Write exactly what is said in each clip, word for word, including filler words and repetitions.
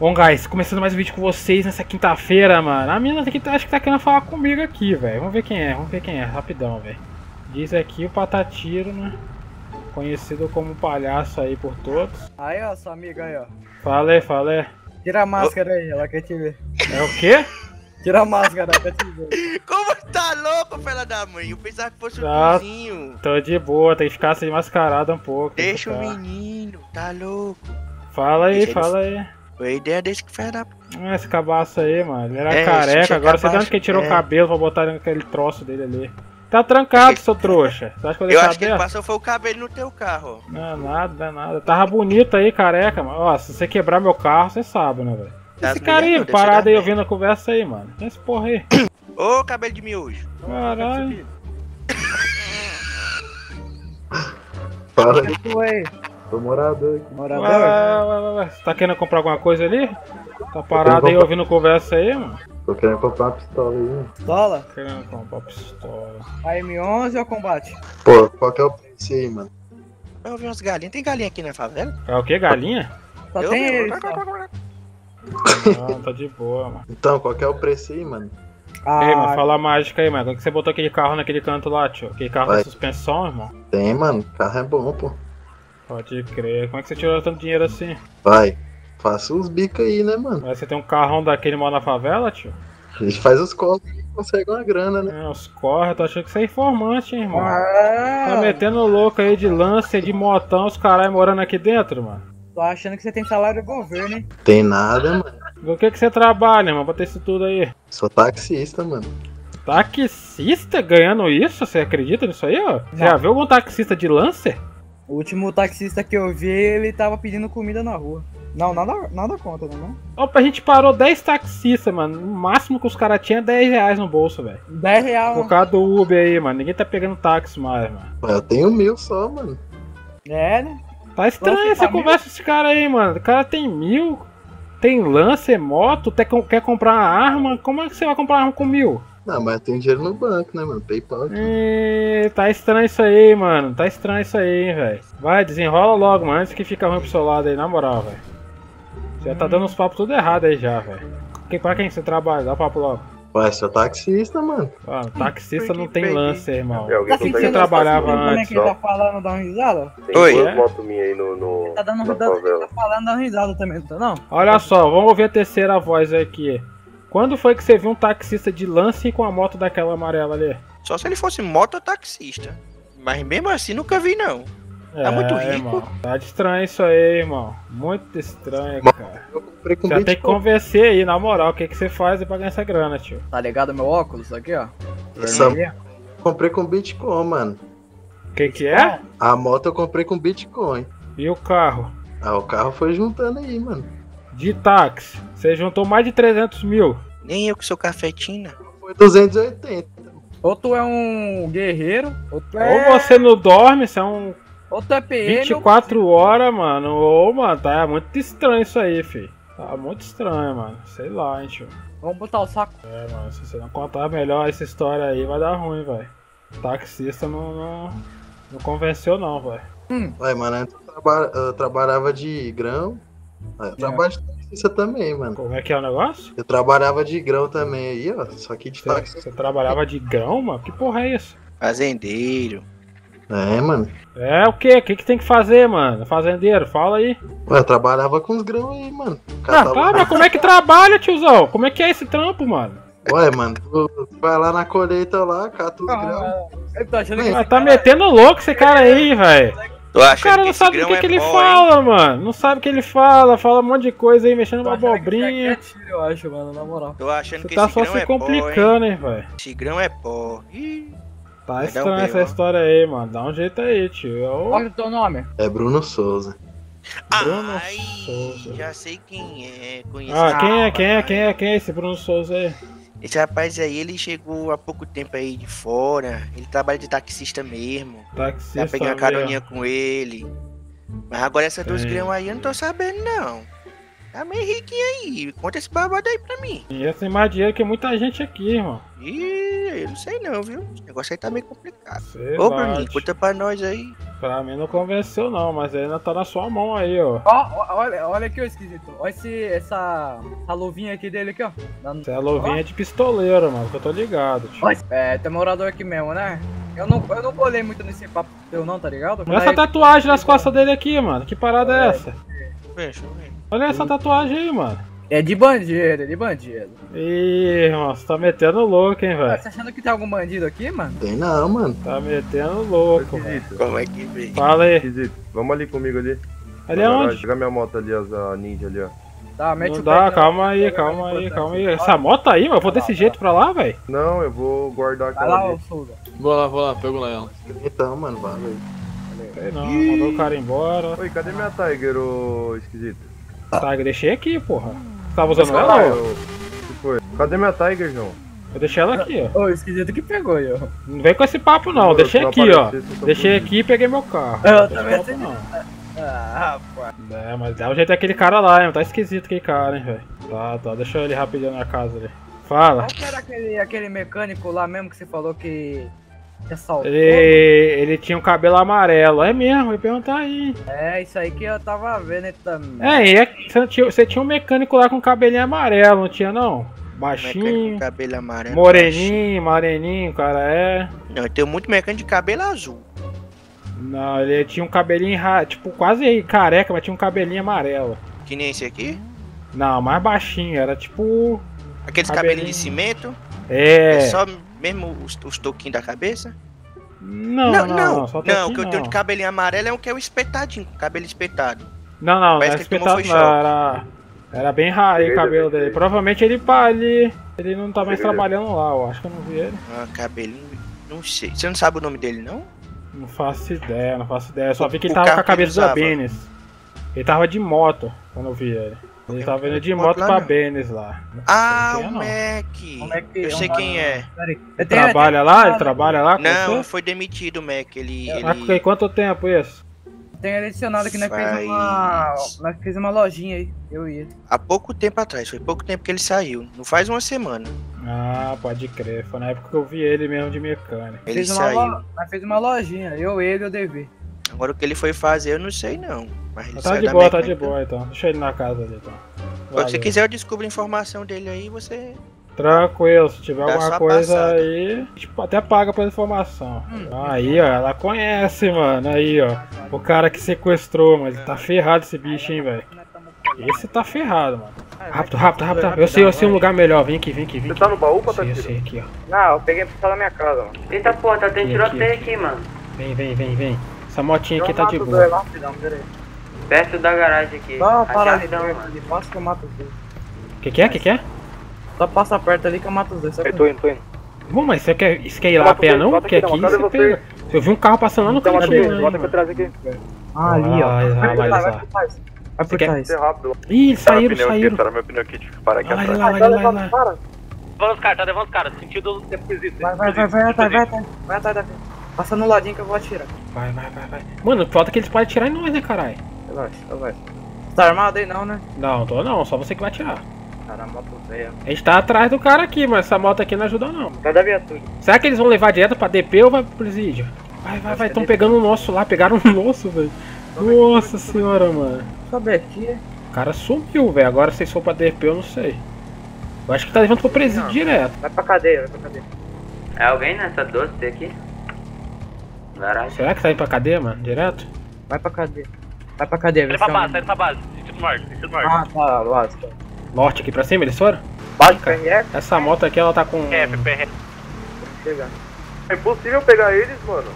Bom, guys, começando mais um vídeo com vocês nessa quinta-feira, mano. A mina aqui tá, acho que tá querendo falar comigo aqui, velho. Vamos ver quem é, vamos ver quem é, rapidão, velho. Diz aqui o Patatiro, né? Conhecido como palhaço aí por todos. Aí, ó, sua amiga aí, ó. Fala aí, fala aí. Tira a máscara aí, ela quer te ver. É o quê? Tira a máscara, ela quer te ver. Como tá louco, fela da mãe? Eu pensava que fosse tá, um cozinho. Tô de boa, tem que ficar sem mascarada um pouco. Deixa o menino, tá louco. Fala aí, Deixa fala ele... aí. Foi a ideia desse que faz da... Ah, esse cabaço aí, mano. Ele era é, careca, agora você sabe que ele tirou é. o cabelo pra botar aquele troço dele ali. Tá trancado, seu trouxa. Você acha que eu, eu acho que ele passou foi o cabelo no teu carro. Não, nada, nada. Tava bonito aí, careca, mano. Ó, se você quebrar meu carro, você sabe, né, velho? Esse cara aí, parado aí, ouvindo a conversa aí, mano. Tem esse porra aí. Ô, cabelo de miojo. Caralho. Fala aí. Tô morador aqui. Morador? Ué, ué, ué, ué. Você tá querendo comprar alguma coisa ali? Tá parado aí comprar... ouvindo conversa aí, mano? Tô querendo comprar uma pistola aí. Pistola? Tô querendo comprar uma pistola. A M onze ou combate? Pô, qual que é o preço aí, mano? Eu vi umas galinhas. Tem galinha aqui na favela? É o que? Galinha? Só eu tem vi... ele. Não, tá de boa, mano. Então, qual que é o preço aí, mano? Ah, ei, mano, fala a mágica aí, mano. Como que você botou aquele carro naquele canto lá, tio? Aquele carro na suspensão, irmão? Tem, mano. O carro é bom, pô. Pode crer, como é que você tirou tanto dinheiro assim? Vai, faça uns bicos aí, né, mano? Mas você tem um carrão daquele mora na favela, tio? A gente faz os corres e consegue uma grana, né? É, os corres, eu tô achando que você é informante, hein, irmão. Ah, tá metendo louco aí de lance, de motão, os caras morando aqui dentro, mano. Tô achando que você tem salário do governo, hein? Tem nada, mano. Do que que você trabalha, irmão, pra ter isso tudo aí? Sou taxista, mano. Taxista ganhando isso? Você acredita nisso aí, ó? Você já viu algum taxista de lance? O último taxista que eu vi, ele tava pedindo comida na rua. Não, nada, nada contra, não. Opa, a gente parou dez taxistas, mano. O máximo que os caras tinham é dez reais no bolso, velho. dez reais? Por causa do Uber aí, mano. Ninguém tá pegando táxi mais, mano. Eu tenho mil só, mano. É, né? Tá estranho lance essa tá conversa com esse cara aí, mano. O cara tem mil, tem lance, moto, até quer comprar uma arma. Como é que você vai comprar uma arma com mil? Não, mas tem dinheiro no banco, né, mano? PayPal aqui. E... Tá estranho isso aí, mano. Tá estranho isso aí, hein, velho. Vai, desenrola logo, mano. Antes que fica ruim pro seu lado aí, na moral, velho. Já hum. tá dando uns papos tudo errado aí já, velho. Que, pra quem você trabalha? Dá o papo logo. Ué, seu taxista, mano. Ah, taxista não tem lance, irmão. O que você trabalhava antes? Quem tá falando dá uma risada? Tem duas motos minhas aí no... no tá dando risada, tá falando dá uma risada também, não tá não? Olha só, vamos ouvir a terceira voz aqui. Quando foi que você viu um taxista de lance com a moto daquela amarela ali? Só se ele fosse mototaxista. Mas mesmo assim nunca vi, não. Tá é, muito rico. Irmão. Tá estranho isso aí, irmão. Muito estranho, cara. Eu comprei com já tem que convencer aí, na moral. O que, que você faz pra ganhar essa grana, tio? Tá ligado meu óculos aqui, ó? Essa... Eu comprei com Bitcoin, mano. O que que é? A moto eu comprei com Bitcoin. E o carro? Ah, o carro foi juntando aí, mano. De táxi, você juntou mais de trezentos mil. Nem eu que sou cafetina. Foi duzentos e oitenta. Ou tu é um guerreiro, ou, tu é... ou você não dorme, você é um... Ou tu é P M, vinte e quatro horas, mano. Ou, mano, tá muito estranho isso aí, filho. Tá muito estranho, mano. Sei lá, hein, tio. Vamos botar o saco. É, mano, se você não contar melhor essa história aí, vai dar ruim, velho. Taxista não, não, não convenceu, não, velho. Hum. Ué, mano, eu, traba... eu trabalhava de grão. Eu trabalho de taxista também, mano. Como é que é o negócio? Eu trabalhava de grão também aí, ó. Só que de táxi. Você trabalhava de grão, mano? Que porra é isso? Fazendeiro. É, mano. É o quê? O que que tem que fazer, mano? Fazendeiro, fala aí. Ué, eu trabalhava com os grãos aí, mano. Catava... Ah, tá, mas como é que trabalha, tiozão? Como é que é esse trampo, mano? Ué, mano, tu vai lá na colheita lá, cata os ah, grãos. Que... Tá metendo louco esse cara aí, velho. O cara não sabe o que, é que ele bom, fala, hein? Mano. Não sabe o que ele fala, fala um monte de coisa aí, mexendo uma abobrinha. Tá quietinho, eu acho, mano, na moral. Tô achando Você que tá esse só se é complicando, bom, hein, velho. Esse grão é pó. Tá vai estranha um essa bem, história aí, mano. Dá um jeito aí, tio. Eu... Qual é o teu nome? É Bruno Souza. Bruno Ai, Souza. Já sei quem é. Conheço ah, quem alma, é, quem é, quem é, quem é esse Bruno Souza aí? Esse rapaz aí, ele chegou há pouco tempo aí de fora, ele trabalha de taxista mesmo. Taxista. Já peguei uma caroninha com ele. Mas agora essa dos grãos aí eu não tô sabendo não. Tá meio riquinho aí, conta esse babado aí pra mim. E esse tem mais dinheiro que muita gente aqui, irmão. Ih, eu não sei não, viu? Esse negócio aí tá meio complicado. Sei Ô, Bruninho, conta pra nós aí. Pra mim não convenceu não, mas ainda tá na sua mão aí, ó. Ó, oh, olha, olha aqui, ô esquisito. Olha esse, essa, essa luvinha aqui dele aqui, ó. Essa é a luvinha oh. de pistoleiro, mano, que eu tô ligado. Tipo. É, tem morador aqui mesmo, né? Eu não, eu não colei muito nesse papo teu não, tá ligado? Olha essa tatuagem nas costas dele aqui, mano. Que parada é essa? Deixa eu ver. Olha essa tatuagem aí, mano. É de bandido, é de bandido. Ih, irmão, você tá metendo louco, hein, velho. Você tá achando que tem algum bandido aqui, mano? Tem não, mano. Tá metendo louco, mano. Como é que vem? Fala aí. Esquisito. Vamos ali comigo ali. Ali é onde? Chega minha moto ali, a ninja ali, ó. Tá, mete não o dá, pé, calma não. aí, calma aí, aí, calma aí. Essa moto aí, mano, eu vou tá desse lá, jeito tá. pra lá, velho? Não, eu vou guardar aquela lá, ali. Vou lá, vou lá, pego lá ela. Então, mano, valeu. Não, Ih. mandou o cara embora. Oi, cadê minha Tiger, ô esquisito? Tiger, deixei aqui, porra. Você tava usando ela? Lá, eu... que foi? Cadê minha Tiger, João? Eu deixei ela aqui, ó. Ô, esquisito que pegou, eu. Não vem com esse papo, não. Eu deixei aqui, não apareci, ó. Deixei aqui e peguei meu carro. Eu também sei. Ah, rapaz. É, mas dá o jeito daquele cara lá, hein? Tá esquisito aquele cara, hein, velho. Tá, tá. Deixa ele rapidinho na casa ali. Fala. Qual era aquele, aquele mecânico lá mesmo que você falou que... que assaltou? Ele, ele tinha um cabelo amarelo. É mesmo, eu ia perguntar aí. É, isso aí que eu tava vendo aí também. É, e você tinha, você tinha um mecânico lá com cabelinho amarelo, não tinha não? Baixinho, cabelo amarelo, moreninho, moreninho, cara, é... Não, eu tenho muito mecânico de cabelo azul. Não, ele tinha um cabelinho, tipo, quase careca, mas tinha um cabelinho amarelo. Que nem esse aqui? Não, mais baixinho, era tipo... Aqueles cabelinhos de cimento? É. É só mesmo os, os toquinhos da cabeça? Não, não, não. Não, só não o que eu não. tenho de cabelinho amarelo é o que é o espetadinho, com o cabelo espetado. Não, não, Parece não, que espetado não, era... Era bem raro o cabelo dele. Provavelmente ele, ele, ele não tá mais trabalhando lá, eu acho que eu não vi ele. Ah, cabelinho, não sei. Você não sabe o nome dele, não? Não faço ideia, não faço ideia. Eu só vi que ele tava com a cabeça da Benes. Ele tava de moto quando eu vi ele. Ele tava indo de moto pra Benes lá. Ah, o Mac! Eu sei quem é. Ele trabalha lá? Ele trabalha lá? Não, foi demitido o Mac. Ele. Quanto tempo isso? Tem adicionado que nós fizemos uma. Nós fizemos uma lojinha aí, eu ia. Há pouco tempo atrás, foi pouco tempo que ele saiu. Não faz uma semana. Ah, pode crer, foi na época que eu vi ele mesmo de mecânica. Ele fez saiu. Uma lo... Nós fez uma lojinha, eu, ele e o D V. Agora o que ele foi fazer eu não sei não. Mas ele tá de boa, tá de boa então. Deixa ele na casa dele então. Valeu. Se você quiser eu descubro a informação dele aí, você... Tranquilo, se tiver Dá alguma coisa passada. aí, tipo, até paga pela informação. Hum, aí, ó, ela conhece, mano. Aí, ó. O cara que sequestrou, mano. Ele tá ferrado esse bicho, hein, velho. Esse tá ferrado, mano. Rápido, rápido, rápido. rápido. Eu sei, eu sei um lugar melhor. Vem aqui, vem aqui, vem aqui. Você tá no baú pra tá aqui? Eu sei, aqui, ó. Ah, eu peguei pra estar na minha casa, mano. Eita porra, tá tendo tiroteio aqui, mano. Vem, vem, vem, vem. Essa motinha aqui tá de boa. Perto da garagem aqui. Não, para de dar, mano. Posso que eu mato o filho. Que que é, que que é? Só passa perto ali que eu mato os dois. Eu tô indo, tô indo. Bom, mas você quer, você quer ir lá a pé não? Porque aqui você pega. Eu vi um carro passando lá no canto dele. Bota pra trás aqui. Ah, ali, ó. Vai lá, vai por trás. Ih, saíram, saíram. Vai lá, vai lá, vai lá. Levanta os caras, tá levando os caras. Sentido deposito. Vai, vai, vai, vai, vai, vai, vai atrás da frente. Passa no ladinho que eu vou atirar. Vai, vai, vai, vai. Mano, falta que eles podem atirar em nós, né, caralho? Relaxa, vai. Tá armado aí não, né? Não, tô não. Só você que vai atirar. Cara, a moto velha. A gente tá atrás do cara aqui, mas essa moto aqui não ajuda não. Cada viatura. Será que eles vão levar direto pra D P ou vai pro presídio? Vai, vai, vai. Tão pegando o nosso lá. Pegaram o nosso, velho. Nossa senhora, mano. Sobe aqui. O cara sumiu, velho. Agora se for pra D P, eu não sei. Eu acho que tá levando pro presídio não, direto. Vai pra cadeia, vai pra cadeia. É alguém nessa doce aqui? Garagem. Será que tá indo pra cadeia, mano? Direto? Vai pra cadeia. Vai pra cadeia, velho. Sai pra base, sai pra base. Sentido norte, sentido norte. Ah, tá, lógico. Norte aqui pra cima, eles foram? Básica. Essa moto aqui ela tá com... É, P P R. É impossível pegar eles, mano.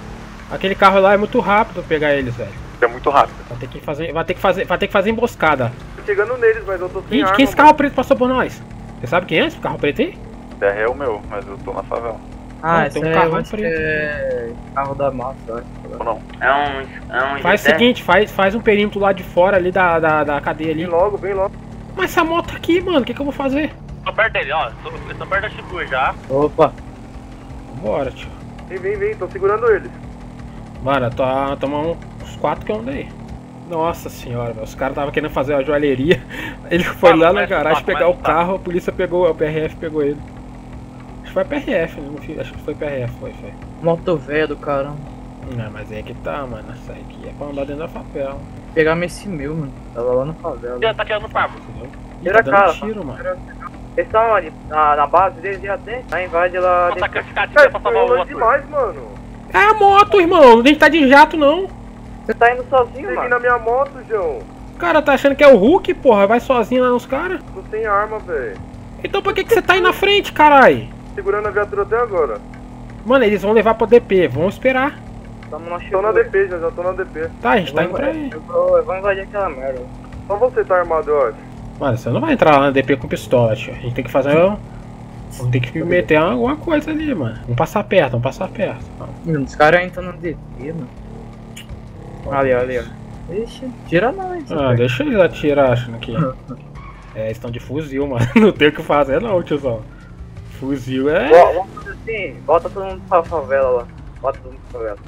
Aquele carro lá é muito rápido pegar eles, velho. É muito rápido. Vai ter que fazer, vai ter que fazer, vai ter que fazer emboscada. Tô chegando neles, mas eu tô sem arma. Gente, quem esse carro preto passou por nós? Você sabe quem é esse carro preto aí? É o meu, mas eu tô na favela. Ah, tem um carro preto. É carro da massa, acho. Não. É um, é um. Faz o seguinte, faz, faz um perímetro lá de fora ali da, da, da cadeia ali. Vem logo, vem logo. Mas essa moto aqui, mano, o que, que eu vou fazer? Tô perto dele, ó. Eu tô perto da Shibuya já. Opa. Vambora, tio. Vem, vem, vem. Tô segurando eles. Mano, tá tomando uns quatro que eu andei. Nossa senhora, velho. Os caras estavam querendo fazer a joalheria. Ele foi ah, lá na garagem papo, pegar o carro. Papo. A polícia pegou, o P R F pegou ele. Acho que foi a P R F, né? Acho que foi a P R F, foi, foi. Moto velha do caramba. Não, mas é que tá, mano. Essa aqui é pra andar dentro da favela. Pegar esse meu, mano. Tava lá na favela. Ele tá tirando o pavo. Tira a cara. Tiro, mano. Eles estão onde? Na, na base deles já tem? Tá invade lá. Nossa, dentro. Cara, cara, tá longe demais, mano. É a moto, irmão. Não tem que tá de jato, não. Você tá indo sozinho, mano? Peguei na minha moto, João. Cara, tá achando que é o Hulk, porra? Vai sozinho lá nos caras? Não tem arma, velho. Então por que que você tá aí na frente, carai? Segurando a viatura até agora. Mano, eles vão levar pra D P. Vão esperar. Tô na D P, já, já tô na D P. Tá, a gente eu tá indo pra aí. Eu vou, eu vou invadir aquela merda. Só você tá armado, eu acho. Mano, você não vai entrar lá na D P com pistola, tio. A gente tem que fazer... tem que meter alguma coisa ali, mano. Vamos passar perto, vamos passar perto. Mano, os caras entram na D P, mano. Ali, ali, ó. Deixa, tira nós. Ah, cara. Deixa eles atirar, achando que... é, eles estão de fuzil, mano. Não tem o que fazer não, tiozão. Fuzil é... Vamos fazer assim, bota todo mundo pra favela lá. Bota todo mundo pra favela.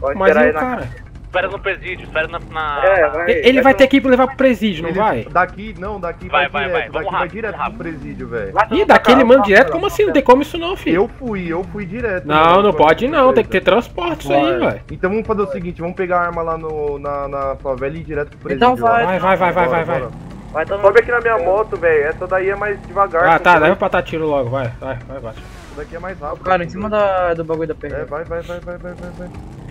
Pode mas aí, cara... Na... espera no presídio, espera na... na... É, vai, ele vai, vai ter que ir levar pro presídio, não vai? Daqui, não, daqui vai, vai direto, vai, vai. Daqui rápido, vai direto rápido. pro presídio, velho. Ih, daqui ele manda rápido, direto? Rápido, como rápido. assim? Não tem como isso não, filho. Eu fui, eu fui direto. Não, né? não pode não, tem que ter transporte isso aí, velho. Então vamos fazer o seguinte, vamos pegar a arma lá no, na, na favela e ir direto pro presídio. Então vai, vai, vai, vai, vai, vai, vai. vai. vai Sobe aqui na minha moto, velho, essa daí é mais devagar. Ah, tá, leva pra dar tiro logo, vai, vai, vai, bate. Essa daqui é mais rápido. Cara, em cima do bagulho da perna. É, vai, vai, vai, vai, vai, vai.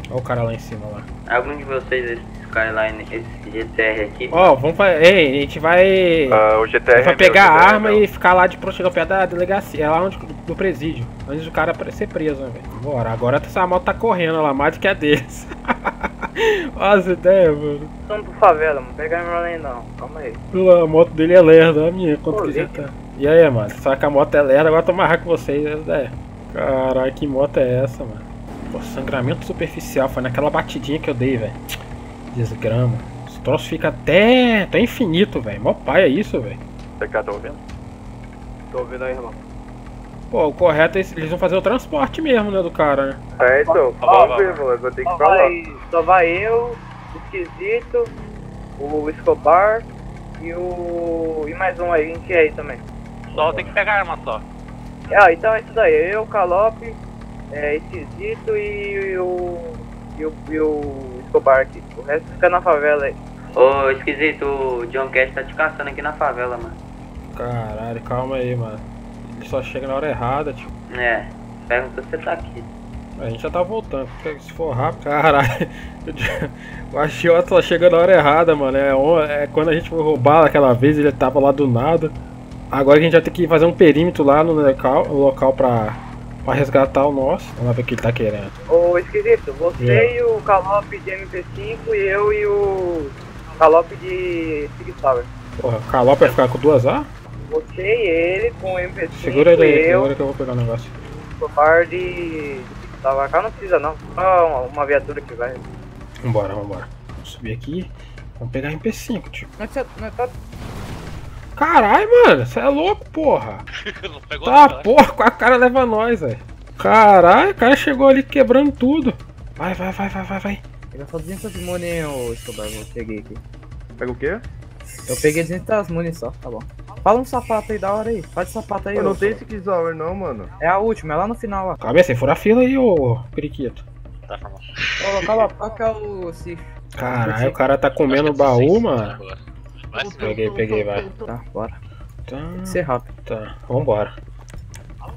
Olha o cara lá em cima, lá. Algum de vocês, esse Skyline, esse G T R aqui? Ó, oh, vamos pra... Ei, a gente vai... Ah, o G T R a gente vai pegar é meu, a arma é e ficar lá de pro chegar perto da delegacia. É lá onde... do presídio. Antes do cara ser preso, né, velho? Bora, agora essa moto tá correndo lá, mais do que a deles. Olha as ideias, mano. Estamos pro favela, mano. Pega a minha lane, não. Calma aí. A moto dele é lerda, a minha. Quanto que já tá. E aí, mano? Só que a moto é lerda, agora eu tô amarrado com vocês, as ideias. Caralho, que moto é essa, mano? Pô, sangramento superficial, foi naquela batidinha que eu dei, velho. Desgrama. Esse troço fica até, até infinito, velho. Mó pai é isso, velho. Você tá ouvindo? Tô ouvindo aí, irmão. Pô, o correto é eles vão fazer o transporte mesmo, né, do cara, né? É, então. Vamos ver, mano. Vou ter que falar. Só vai eu, o Esquisito, o Escobar e o... e mais um aí, que é aí também. Só tem que pegar a arma só. Ah, então é isso daí. Eu, o Calope... é, Esquisito e o, e o, e o Escobar aqui. O resto fica na favela aí. Ô, Esquisito, o John Cash tá te caçando aqui na favela, mano. Caralho, calma aí, mano. Ele só chega na hora errada, tio. É, pergunta se você tá aqui. A gente já tá voltando, se for rápido, caralho. O agiota só chega na hora errada, mano. É, é quando a gente foi roubar aquela vez, ele tava lá do nada. Agora a gente vai ter que fazer um perímetro lá no local, no local pra... pra resgatar o nosso. Vamos lá ver o que ele tá querendo. Ô, Esquisito, você yeah. e o Calope de M P cinco e eu e o Calope de Sig Sauer. Porra, o Calope vai ficar com duas A? Você e ele com o M P cinco. Segura ele aí, agora que eu vou pegar o negócio. O par de Sig Sauer. Cá não precisa não, só uma, uma viatura que vai. Vambora, vambora. Vamos subir aqui. Vamos pegar M P cinco, tio. Mas você tá... Caralho, mano, você é louco, porra. Não pegou tá, nada, porra, com a cara leva nós, velho. Caralho, o cara chegou ali quebrando tudo. Vai, vai, vai, vai, vai, vai. Pega só duzentas money, ô Escobar, eu peguei aqui. Pega o quê? Eu peguei duzentas money só, tá bom. Fala um sapato aí da hora aí, faz sapato aí. Eu não tenho esse Kizaur não, mano. É a última, é lá no final, ó. Cabeça, você fura a fila aí, ô periquito. Tá, calma. Ô, calma, paca o Cif. Caralho, o cara tá comendo o baú, mano. Peguei, peguei, vai. Tá, bora. Tá. Tem que ser rápido. Tá, vambora.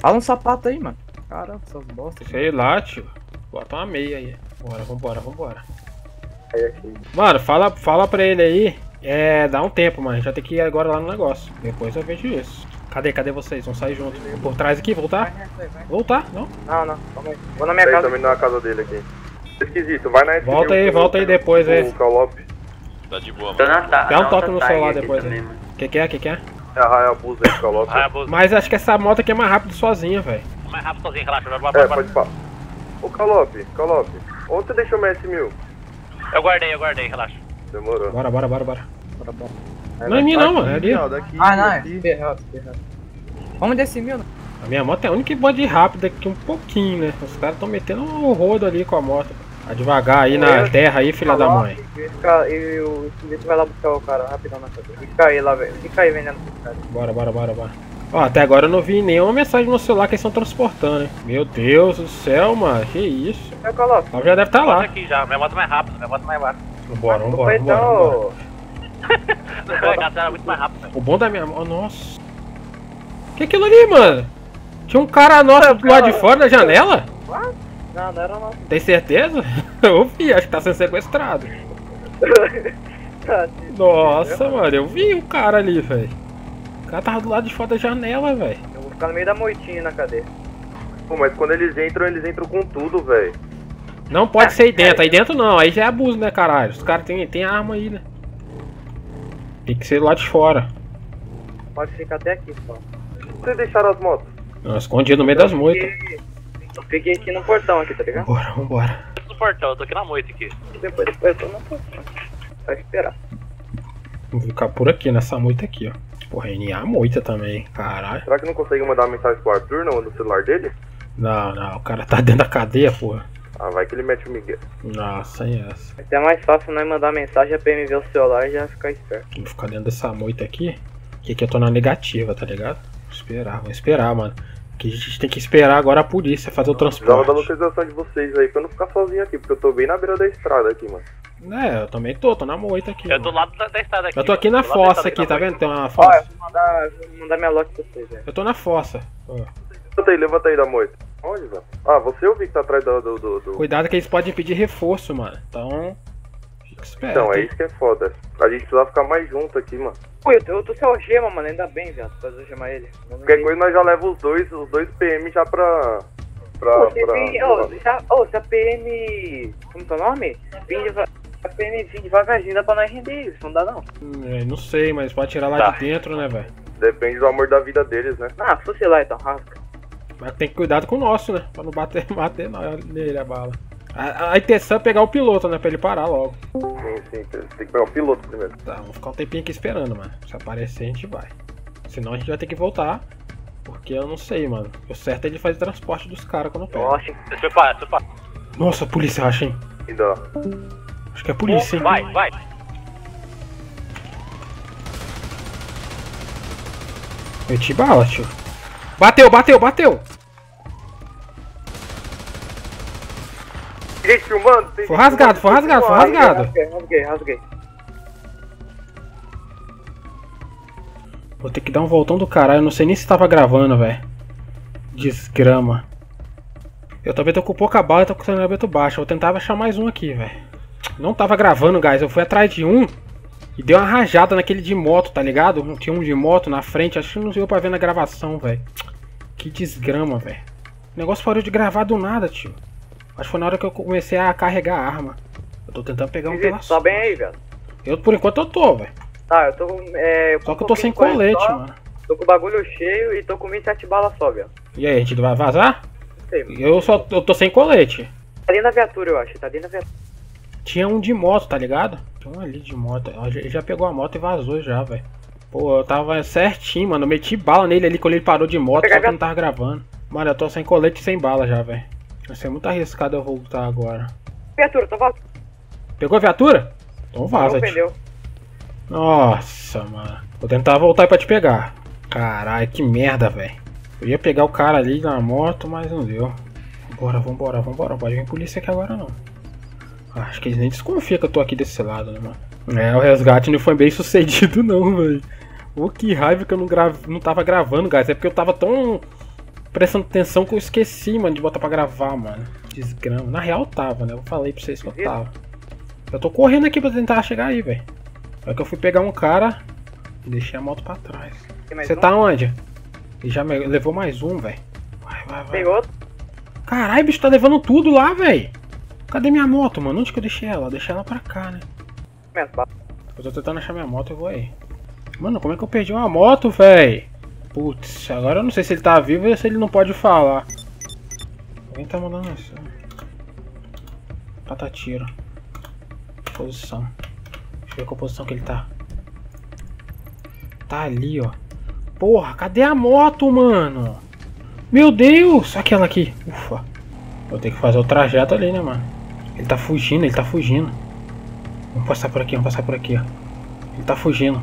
Fala um sapato aí, mano. Caramba, essas bosta. Sei lá, tio. Bota uma meia aí. Bora, vambora, vambora. Mano, fala, fala pra ele aí. É, dá um tempo, mano. Já tem que ir agora lá no negócio. Depois eu vejo isso. Cadê, cadê vocês? Vão sair juntos. Por trás aqui, voltar? Voltar? Não? Não, não. Vou na minha casa. Também na casa dele aqui. Esquisito, vai na... Volta aí, volta aí depois aí. Tá de boa, mano. Tá, dá um toque no celular depois. Também, né? Que que é? Que que é? É a Hayabusa aí, Calope. Mas acho que essa moto aqui é mais rápida sozinha, velho. Mais rápido sozinha, relaxa. Vai, vai, vai. É, pode pá. Ô, Calope, Calope. Onde você deixou meu S mil? Eu guardei, eu guardei, relaxa. Demorou. Bora, bora, bora, bora. bora, bora. É, não é minha não, mano. É ali. Não, daqui, ah, não. Daqui. Ferrado, ferrado. Vamos descer mil, não. A minha moto é a única que pode ir rápido aqui um pouquinho, né? Os caras tão metendo um rodo ali com a moto. Vai devagar aí na terra aí, filha da mãe. E o Esquisito vai lá buscar o cara rapidão na cabeça. Fica aí lá, velho. Fica aí vendendo pro cara. Bora, bora, bora, bora. Ó, até agora eu não vi nenhuma mensagem no celular que eles estão transportando, hein? Meu Deus do céu, mano. Que isso? Eu coloco. Então já deve estar tá lá. Aqui já. Minha moto mais rápido, minha moto mais rápido. Vambora, vambora, vambora. O bom da minha... Oh, nossa. Que é aquilo ali, mano? Tinha um cara nosso do lado de fora da janela? Não, não era nosso. Tem certeza? Eu vi, acho que tá sendo sequestrado. Nossa, mano, eu vi o cara ali, velho. O cara tava do lado de fora da janela, velho. Eu vou ficar no meio da moitinha na cadeia. Pô, mas quando eles entram, eles entram com tudo, velho. Não pode ser aí dentro, aí dentro não, aí já é abuso, né, caralho? Os caras tem, tem arma aí, né? Tem que ser lá de fora. Pode ficar até aqui, só. Vocês deixaram as motos? Não, escondido no meio das moitas. Eu fiquei aqui no portão aqui, tá ligado? Bora, vambora. Eu tô no portão, eu tô aqui na moita aqui. Depois, depois eu tô no portão. Só esperar. Vou ficar por aqui, nessa moita aqui, ó. Porra, N A a moita também, caralho. Será que não consegue mandar mensagem pro Arthur, não, no celular dele? Não, não, o cara tá dentro da cadeia, porra. Ah, vai que ele mete o Miguel. Nossa, é essa. Até mais fácil nós, né, mandar mensagem, a P M ver o celular e já ficar esperto. Vou ficar dentro dessa moita aqui. Que aqui eu tô na negativa, tá ligado? Vou esperar, vou esperar, mano. Que a gente tem que esperar agora a polícia fazer o transporte. Eu vou dar a localização de vocês aí pra eu não ficar sozinho aqui, porque eu tô bem na beira da estrada aqui, mano. É, eu também tô, tô na moita aqui. Eu tô do lado da, da estrada aqui. Eu tô aqui na fossa aqui, tá vendo? Tem uma fossa. Ó, eu vou mandar, vou mandar minha lock pra vocês, velho. Eu tô na fossa. Ó. Levanta aí, levanta aí da moita. Onde, velho? Ah, você ouviu que tá atrás do, do, do, do... Cuidado que eles podem pedir reforço, mano. Então... Fica esperto. Então, é isso que é foda. A gente precisa ficar mais junto aqui, mano. Pô, eu tô, eu tô sem algema, mano. Ainda bem, velho. Pode algemar ele. Qualquer coisa nós já leva os dois, os dois P M já pra... Pra... Ô, pra... Vem, oh, já, oh, se a P M... Como tá o nome? Vem deva... A P M vem devagarzinho, dá pra nós render isso. Não dá, não. É, não sei, mas pode tirar lá tá. De dentro, né, velho? Depende do amor da vida deles, né? Ah, fosse lá então, rasca. Mas tem que cuidar com o nosso, né? Pra não bater, bater nele a bala. A, a intenção é pegar o piloto, né? Pra ele parar logo. Sim, sim. Tem que pegar o piloto primeiro. Tá, vamos ficar um tempinho aqui esperando, mano. Se aparecer, a gente vai. Senão a gente vai ter que voltar. Porque eu não sei, mano. O certo é ele fazer transporte dos caras quando pega. Nossa, se prepara, se prepara. Nossa, a polícia, acha, hein? Então. Acho que é a polícia, hein? Vai, vai. Eu te bala, tio. Bateu, bateu, bateu! Tem gente filmando? Tem foi rasgado, foi rasgado, foi rasgado! Rasguei, rasguei, rasguei. Vou ter que dar um voltão do caralho, eu não sei nem se tava gravando, velho. Desgrama. Eu também tô com pouca bala e tô com o treinamento baixo, vou tentar achar mais um aqui, velho. Não tava gravando, guys, eu fui atrás de um e deu uma rajada naquele de moto, tá ligado? Tinha um de moto na frente, acho que não deu pra ver na gravação, velho. Que desgrama, velho. O negócio parou de gravar do nada, tio. Acho que foi na hora que eu comecei a carregar a arma. Eu tô tentando pegar um pedaço. Tá bem aí, velho? Eu, por enquanto, eu tô, velho. Tá, eu tô com... É, só que eu tô sem colete, só, mano. Tô com o bagulho cheio e tô com vinte e sete balas só, velho. E aí, a gente vai vazar? Não sei, mano. Eu só... Eu tô sem colete. Tá dentro da viatura, eu acho. Tá dentro da viatura. Tinha um de moto, tá ligado? Tinha um ali de moto. Ele já pegou a moto e vazou já, velho. Pô, eu tava certinho, mano. Eu meti bala nele ali quando ele parou de moto, só que eu não tava gravando. Mano, eu tô sem colete e sem bala já, velho. Vai ser muito arriscado eu voltar agora. Viatura, tô vazando. Pegou a viatura? Então vaza, tio. Nossa, mano. Vou tentar voltar pra te pegar. Caralho, que merda, velho. Eu ia pegar o cara ali na moto, mas não deu. Vambora, vambora, vambora. Pode vir polícia aqui agora, não. Acho que eles nem desconfiam que eu tô aqui desse lado, né, mano? É, o resgate não foi bem sucedido, não, velho. Ô, que raiva que eu não, grava... não tava gravando, guys. É porque eu tava tão prestando atenção que eu esqueci, mano, de botar pra gravar, mano. Desgrama. Na real, eu tava, né? Eu falei pra vocês que eu tava. Eu tô correndo aqui pra tentar chegar aí, velho. Só que eu fui pegar um cara e deixei a moto pra trás. Você tá onde? Ele já me... levou mais um, velho. Vai, vai, vai. Tem outro. Caralho, bicho, tá levando tudo lá, velho. Cadê minha moto, mano? Onde que eu deixei ela? Eu deixei ela pra cá, né? Eu tô tentando achar minha moto e vou aí. Mano, como é que eu perdi uma moto, véi? Putz, agora eu não sei se ele tá vivo ou se ele não pode falar. Alguém tá mandando isso. Patatiro. Posição. Deixa eu ver qual posição que ele tá. Tá ali, ó. Porra, cadê a moto, mano? Meu Deus! Aquela aqui. Ufa. Vou ter que fazer o trajeto ali, né, mano? Ele tá fugindo, ele tá fugindo. Vamos passar por aqui, vamos passar por aqui, ó. Ele tá fugindo.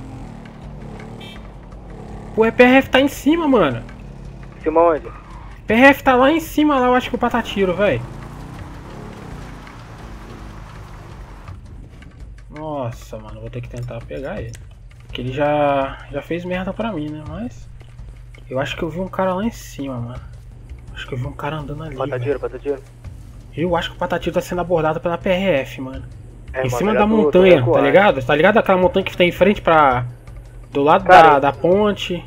O E P R F tá em cima, mano. Em cima onde? P R F tá lá em cima, lá eu acho que o patatiro, velho. Nossa, mano, vou ter que tentar pegar ele. Porque ele já, já fez merda pra mim, né? Mas eu acho que eu vi um cara lá em cima, mano. Acho que eu vi um cara andando ali. Patatiro, patatiro. Eu acho que o patatiro tá sendo abordado pela P R F, mano. É, em cima da montanha, tá ligado? Tá ligado aquela montanha que tem em frente pra... Do lado cara, da, da ponte.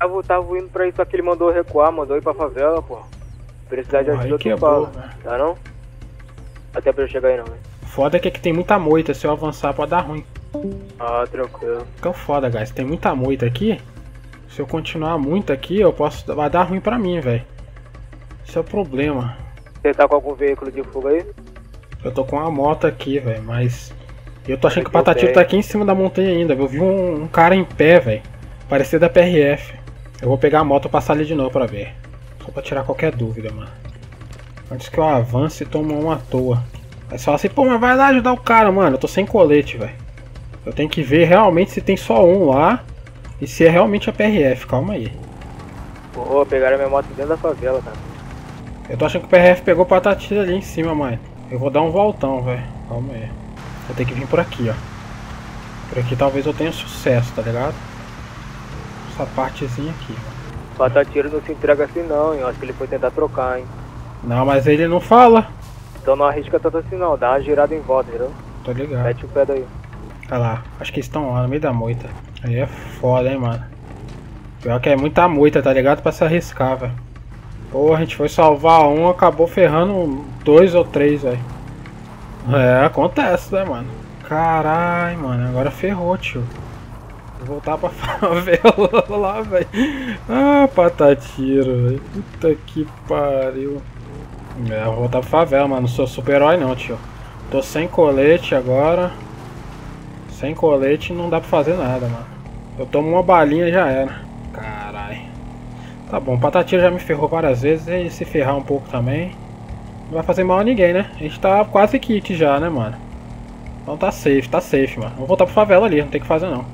Tava, tava indo pra isso, só que ele mandou recuar, mandou ir pra favela, pô. Precisar de ajuda que fala, tá não? Até pra eu chegar aí não, velho. Foda é que aqui tem muita moita, se eu avançar pode dar ruim. Ah, tranquilo. Então foda, guys, tem muita moita aqui. Se eu continuar muito aqui, eu posso... vai dar ruim pra mim, velho. Esse é o problema. Você tá com algum veículo de fuga aí? Eu tô com uma moto aqui, velho, mas... eu tô achando que o Patatiro tá aqui em cima da montanha ainda, eu vi um, um cara em pé, velho. Parecia da P R F. Eu vou pegar a moto e passar ali de novo pra ver. Só pra tirar qualquer dúvida, mano. Antes que eu avance e tome uma à toa. Aí você fala assim, pô, mas vai lá ajudar o cara, mano. Eu tô sem colete, velho. Eu tenho que ver realmente se tem só um lá. E se é realmente a P R F, calma aí. Pô, pegaram minha moto dentro da favela, cara. Eu tô achando que o P R F pegou o Patatiro ali em cima, mano. Eu vou dar um voltão, velho. Calma aí. Vou ter que vir por aqui, ó. Por aqui talvez eu tenha sucesso, tá ligado? Essa partezinha aqui, ó. O Patatiro não se entrega assim não, hein? Eu acho que ele foi tentar trocar, hein? Não, mas ele não fala. Então não arrisca tanto assim não. Dá uma girada em volta, entendeu? Tô ligado. Mete o pé daí. Olha lá. Acho que eles estão lá no meio da moita. Aí é foda, hein, mano. Pior que é muita moita, tá ligado? Pra se arriscar, velho. Pô, a gente foi salvar um, acabou ferrando dois ou três, velho. É, acontece, né, mano? Caralho, mano, agora ferrou, tio. Vou voltar pra favela lá, velho. Ah, Patatiro, velho. Puta que pariu. É, vou voltar pra favela, mano. Não sou super-herói, não, tio. Tô sem colete agora. Sem colete não dá pra fazer nada, mano. Eu tomo uma balinha e já era. Caralho. Tá bom, o Patatiro já me ferrou várias vezes. E se ferrar um pouco também. Não vai fazer mal a ninguém, né? A gente tá quase kit já, né, mano? Então tá safe, tá safe, mano. Vou voltar pra favela ali, não tem o que fazer, não.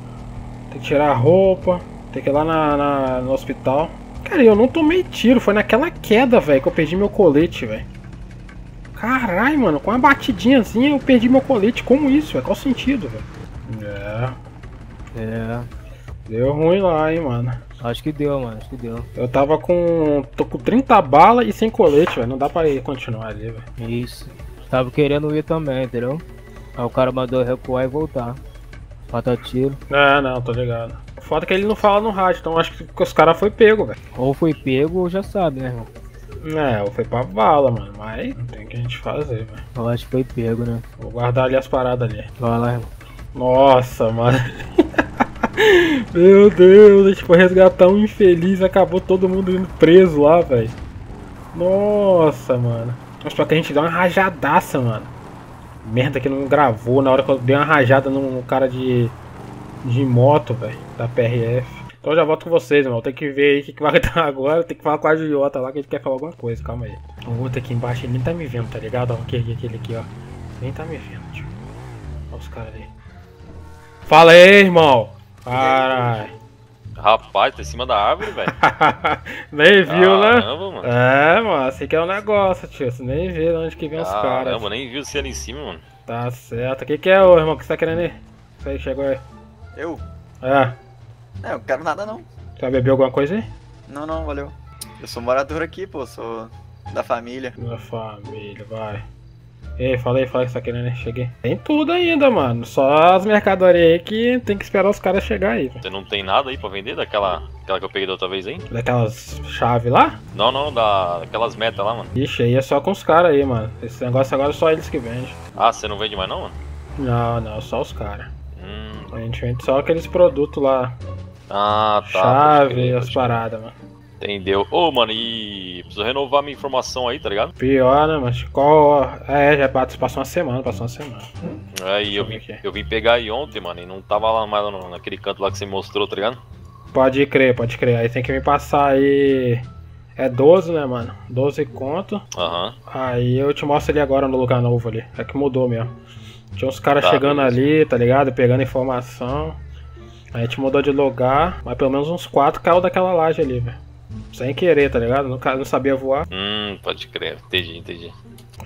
Tem que tirar a roupa, tem que ir lá na, na, no hospital. Cara, eu não tomei tiro, foi naquela queda, velho, que eu perdi meu colete, velho. Caralho, mano, com uma batidinhazinha eu perdi meu colete. Como isso, velho? Qual o sentido, velho? É. É. Deu ruim lá, hein, mano. Acho que deu, mano, acho que deu. Eu tava com... tô com trinta balas e sem colete, velho. Não dá pra ir continuar ali, velho. Isso. Tava querendo ir também, entendeu? Aí o cara mandou recuar e voltar. Patatiro. É, não, tô ligado. O foda é que ele não fala no rádio, então acho que os caras foi pego, velho. Ou foi pego ou já sabe, né, irmão? É, ou foi pra bala, mano. Mas não tem o que a gente fazer, velho. Eu acho que foi pego, né? Vou guardar ali as paradas ali. Vai lá, irmão. Nossa, mano. Meu Deus, a gente foi resgatar um infeliz, acabou todo mundo indo preso lá, velho. Nossa, mano. Mas só que a gente deu uma rajadaça, mano. Merda que não gravou na hora que eu dei uma rajada no cara de, de moto, velho, da P R F. Então eu já volto com vocês, mano. Tem que ver aí o que, que vai dar agora. Tem que falar com a Juliota lá que a gente quer falar alguma coisa, calma aí. O outro aqui embaixo, ele nem tá me vendo, tá ligado? Ó, aquele, aquele aqui, ó. Nem tá me vendo, tio. Olha os caras ali. Fala aí, irmão. Caralho. Rapaz, tá em cima da árvore, velho. Nem viu, né? Caramba, mano. É, mano, assim que é um negócio, tio. Você nem vê de onde que vem os caras. Caramba, nem viu você ali em cima, mano. Tá certo. O que que é, ô, irmão? O que você tá querendo aí? Isso aí, chegou aí. Eu? É. É, eu não quero nada, não. Você vai beber alguma coisa aí? Não, não, valeu. Eu sou morador aqui, pô. Sou da família. Da família, vai. Ei, falei, falei que você tá querendo, né? Cheguei. Tem tudo ainda, mano. Só as mercadorias aí que tem que esperar os caras chegar aí. Véio. Você não tem nada aí pra vender daquela aquela que eu peguei da outra vez, hein? Daquelas chaves lá? Não, não, da, daquelas metas lá, mano. Ixi, aí é só com os caras aí, mano. Esse negócio agora é só eles que vendem. Ah, você não vende mais não, mano? Não, não, só os caras. Hum. A gente vende só aqueles produtos lá. Ah, tá. Chave, as paradas, mano. Entendeu? Ô, oh, mano, e preciso renovar minha informação aí, tá ligado? Pior, né, mas qual... é, já passou uma semana, passou uma semana. Aí, eu vim, eu vim pegar aí ontem, mano, e não tava lá mais não, naquele canto lá que você mostrou, tá ligado? Pode crer, pode crer. Aí tem que me passar aí... é doze, né, mano? doze conto. Aham. Uhum. Aí eu te mostro ali agora no lugar novo ali. É que mudou mesmo. Tinha uns caras tá, chegando mesmo ali, tá ligado? Pegando informação. A gente mudou de lugar, mas pelo menos uns quatro caiu daquela laje ali, velho. Sem querer, tá ligado? Não, não sabia voar. Hum, pode crer. Entendi, entendi.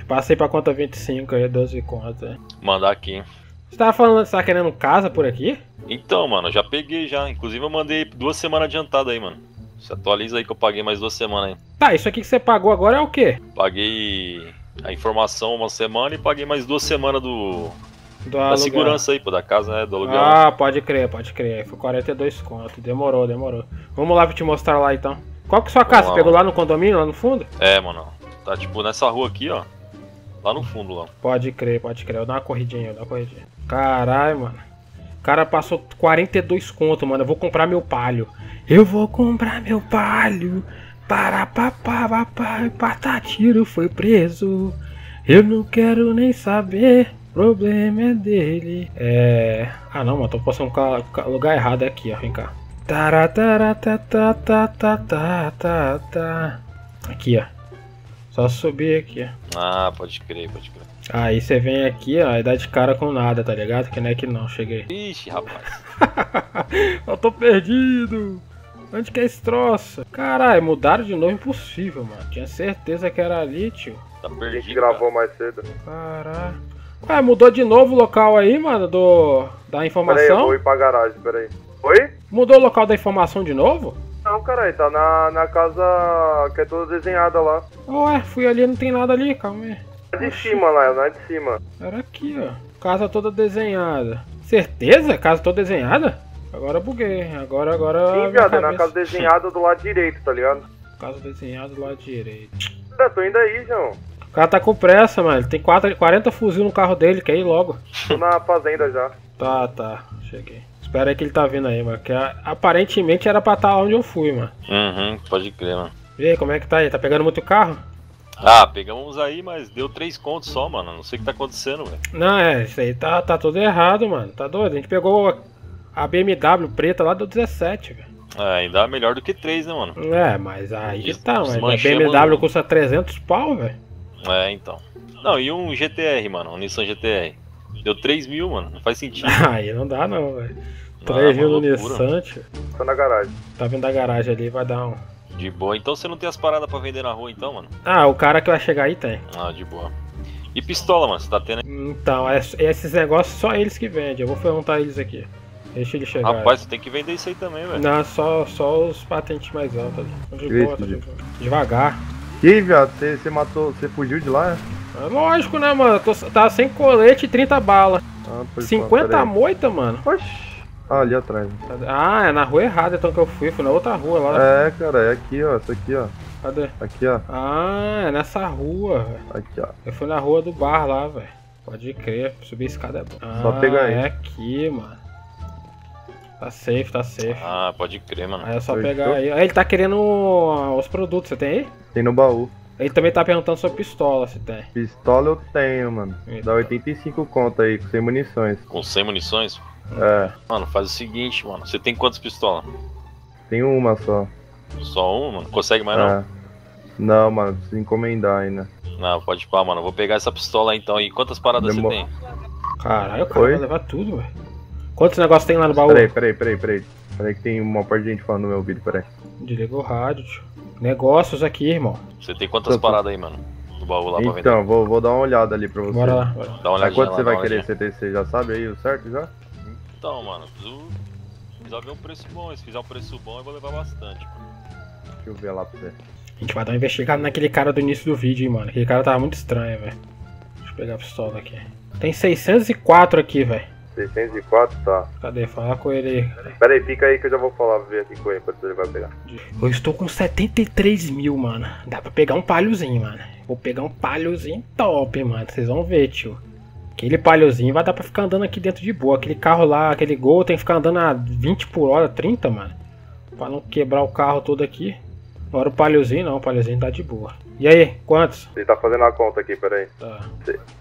Passei pra conta vinte e cinco aí, doze contas. Mandar aqui. Você tava falando que você tava querendo casa por aqui? Então, mano, já peguei já. Inclusive eu mandei duas semanas adiantada aí, mano. Se atualiza aí que eu paguei mais duas semanas aí. Tá, isso aqui que você pagou agora é o quê? Paguei a informação uma semana e paguei mais duas semanas do... do da aluguel. Segurança aí, pô, da casa, né? Do aluguel. Ah, pode crer, pode crer. Foi quarenta e dois contos. Demorou, demorou. Vamos lá pra te mostrar lá, então. Qual que é a sua Vamos casa? Lá, você pegou mano. lá no condomínio, lá no fundo? É, mano. Tá, tipo, nessa rua aqui, ó. Lá no fundo, lá. Pode crer, pode crer. Eu dou uma corridinha, eu dou uma corridinha. Caralho, mano. O cara passou quarenta e dois conto, mano. Eu vou comprar meu palio. Eu vou comprar meu palio. Para papá, papai, patatiro foi preso. Eu não quero nem saber. Problema é dele. É... Ah, não, mano. Tô passando um lugar errado aqui, ó. Vem cá. Aqui, ó. Só subir aqui. Ah, pode crer, pode crer. Aí você vem aqui, ó, e dá de cara com nada, tá ligado? Que não é que não, cheguei. Ixi, rapaz. Eu tô perdido. Onde que é esse troço? Caralho, mudaram de novo, impossível, mano. Tinha certeza que era ali, tio. Tá perdido. A gente gravou mais cedo. Caralho. Ué, mudou de novo o local aí, mano, do... da informação? Peraí, eu vou ir pra garagem, peraí. Oi? Mudou o local da informação de novo? Não, caralho, tá na, na casa que é toda desenhada lá. Ué, fui ali, não tem nada ali, calma aí. É de cima lá, não é de cima. Era aqui, ó. Casa toda desenhada. Certeza? Casa toda desenhada? Agora buguei, agora, agora... Sim, viado, é na casa desenhada do lado direito, tá ligado? Casa desenhada do lado direito. Eu tô indo aí, João. O cara tá com pressa, mano. Tem quarenta fuzil no carro dele, quer ir logo. Tô na fazenda já. Tá, tá, cheguei. Espera aí que ele tá vindo aí, mano. Que aparentemente era pra estar onde eu fui, mano. Uhum, pode crer, mano. E aí, como é que tá aí? Tá pegando muito carro? Ah, pegamos aí, mas deu três contos só, mano. Não sei o que tá acontecendo, velho. Não, é, isso aí tá, tá tudo errado, mano. Tá doido? A gente pegou a B M W preta lá, deu dezessete, velho. É, ainda é melhor do que três, né, mano? É, mas aí que tá, mano. A B M W custa trezentos pau, velho. É, então. Não, e um G T R, mano. Um Nissan G T R. Deu três mil, mano. Não faz sentido. Aí não dá não, velho. três mil no Nissan. Tá na garagem. Tá vindo da garagem ali, vai dar um... De boa. Então você não tem as paradas pra vender na rua, então, mano? Ah, o cara que vai chegar aí tem. Ah, de boa. E pistola, mano? Você tá tendo aí? Então, esses negócios só eles que vendem. Eu vou perguntar eles aqui. Deixa ele chegar. Rapaz, você tem que vender isso aí também, velho. Não, só, só os patentes mais altos ali. De boa, tá de boa. Devagar. E aí, viado? Você matou... Você fugiu de lá, né? Lógico, né, mano? Tô, tá sem colete e trinta balas. Ah, cinquenta moita, mano. Oxi. Ah, ali atrás. Ah, é na rua errada então que eu fui. Fui na outra rua lá. É, cara. É aqui, ó. Essa aqui, ó. Cadê? Aqui, ó. Ah, é nessa rua, velho. Aqui, ó. Eu fui na rua do bar lá, velho. Pode crer. Subir a escada é bom. Ah, só pegar aí. É aqui, mano. Tá safe, tá safe. Ah, pode crer, mano. Aí é só eu pegar tô... aí. Aí ele tá querendo os produtos. Você tem aí? Tem no baú. Ele também tá perguntando sobre pistola, se tem. Pistola eu tenho, mano. Eita. Dá oitenta e cinco conto aí, com cem munições. Com cem munições? É. Mano, faz o seguinte, mano. Você tem quantas pistolas? Tenho uma só. Só uma, mano? Consegue mais é. não? Não, mano. Preciso encomendar ainda. Não, pode pá, mano. Eu vou pegar essa pistola aí, então. E quantas paradas Demo... você tem? Caralho, o cara vai levar tudo, velho. Quantos negócios tem lá no baú? Peraí, peraí, peraí, peraí. Peraí que tem uma parte de gente falando no meu ouvido, peraí. Desliga o rádio, tio. Negócios aqui, irmão. Você tem quantas então, paradas aí, mano? Do baú lá pra vender? Então, vou, vou dar uma olhada ali pra você. Bora lá. Bora. Dá uma olhada. Quanto você lá, vai querer C T C? Você já sabe aí o certo já? Então, mano, preciso, preciso ver um preço bom. Se fizer um preço bom, eu vou levar bastante, mano. Deixa eu ver lá pra você. A gente vai dar uma investigada naquele cara do início do vídeo, hein, mano. Aquele cara tava muito estranho, velho. Deixa eu pegar a pistola aqui. Tem seiscentos e quatro aqui, velho. seiscentos e quatro, tá. Cadê? Fala com ele aí. Pera aí, fica aí que eu já vou falar, ver aqui com ele, pra ele vai pegar. Eu estou com setenta e três mil, mano. Dá pra pegar um palhozinho, mano. Vou pegar um palhozinho top, mano. Vocês vão ver, tio. Aquele palhozinho vai dar pra ficar andando aqui dentro de boa. Aquele carro lá, aquele Gol, tem que ficar andando a vinte por hora, trinta, mano. Pra não quebrar o carro todo aqui. Agora o palhozinho não, o palhozinho tá de boa. E aí, quantos? Ele tá fazendo a conta aqui, peraí. Tá.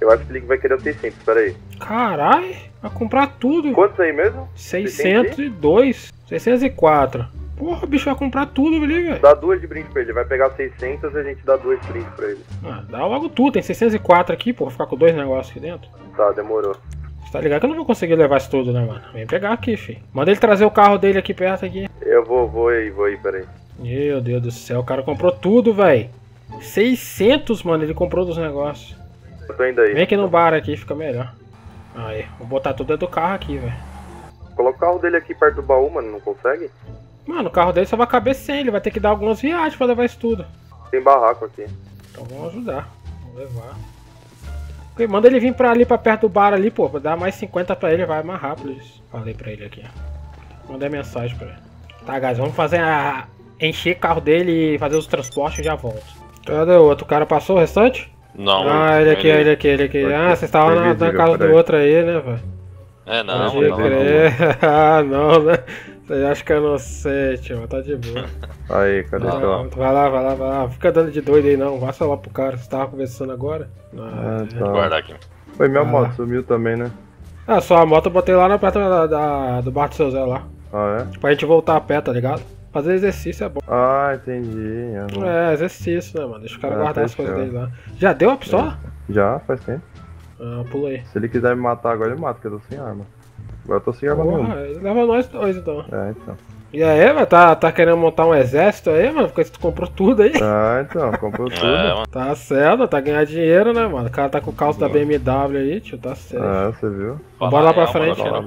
Eu acho que ele vai querer seiscentos, peraí. Caralho, vai comprar tudo. Quantos aí mesmo? seiscentos e dois. seiscentos e quatro. Porra, o bicho vai comprar tudo ali, velho. Dá duas de brinde pra ele, vai pegar seiscentos e a gente dá duas de brinde pra ele. Ah, dá logo tudo, tem seiscentos e quatro aqui, porra, ficar com dois negócios aqui dentro. Tá, demorou. Você tá ligado que eu não vou conseguir levar isso tudo, né, mano? Vem pegar aqui, filho. Manda ele trazer o carro dele aqui perto aqui. Eu vou, vou aí, vou aí, peraí. Meu Deus do céu, o cara comprou tudo, velho. seiscentos, mano, ele comprou dos negócios. Eu tô indo aí. Vem aqui no bar aqui, fica melhor. Aí, vou botar tudo dentro do carro aqui, velho. Coloca o carro dele aqui perto do baú, mano, não consegue? Mano, o carro dele só vai caber cem, ele vai ter que dar algumas viagens pra levar isso tudo. Tem barraco aqui. Então vamos ajudar, vamos levar. Ok, manda ele vir pra ali, pra perto do bar ali, pô. Vou dar mais cinquenta pra ele, vai mais rápido isso. Falei pra ele aqui, ó. Mandei mensagem pra ele. Tá, guys, vamos fazer a... encher o carro dele e fazer os transportes e já volto. Cadê o outro cara? Passou o restante? Não. Ah, ele aqui, ele, ele aqui, ele aqui. Porque ah, vocês estavam na, na casa do outro aí, né, velho? É, não, pode não, crer. Não, não. Ah, não, né? Você acha que eu não sei, tio, tá de boa. Aí, cadê o carro? Vai lá, vai lá, vai lá. Fica dando de doido aí, não. Vai só lá pro cara. Você tava conversando agora? Ah, é, tá. Vou guardar aqui. Foi minha ah. moto, sumiu também, né? Ah, só a moto eu botei lá na perto da, da, do bar do seu Zé lá. Ah, é? Pra gente voltar a pé, tá ligado? Fazer exercício é bom. Ah, entendi. É, exercício, né, mano? Deixa o cara ah, guardar as coisas dele lá. Já deu a pistola? É. Já, faz tempo. Ah, pula aí. Se ele quiser me matar agora, ele mata, porque eu tô sem arma. Agora eu tô sem arma nenhuma. Leva nós dois, então. É, então. E aí, mano? Tá, tá querendo montar um exército aí, mano? Porque tu comprou tudo aí. Ah, então. Comprou tudo. É, mano. Tá certo, tá ganhando dinheiro, né, mano? O cara tá com o calço da B M W aí, tio. Tá certo. É, você viu? Bora lá pra frente, cara.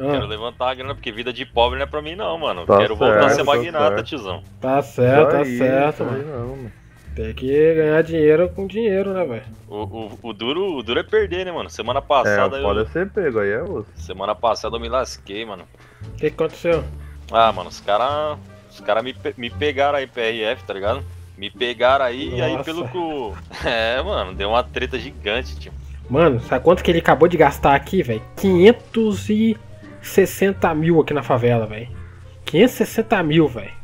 Ah. Quero levantar a grana, porque vida de pobre não é pra mim não, mano. Tá Quero certo, voltar a ser magnata, tá tiozão. Tá certo, tá aí, certo, mano. Não, mano. Tem que ganhar dinheiro com dinheiro, né, velho? O, o, o, duro, o duro é perder, né, mano? Semana passada... É, pode eu... ser pego aí, é osso. Semana passada eu me lasquei, mano. O que, que aconteceu? Ah, mano, os caras os cara me, pe... me pegaram aí, P R F, tá ligado? Me pegaram aí, Nossa. E aí pelo cu... É, mano, deu uma treta gigante, tio. Mano, sabe quanto que ele acabou de gastar aqui, velho? quinhentos e sessenta mil aqui na favela, velho. quinhentos e sessenta mil, velho.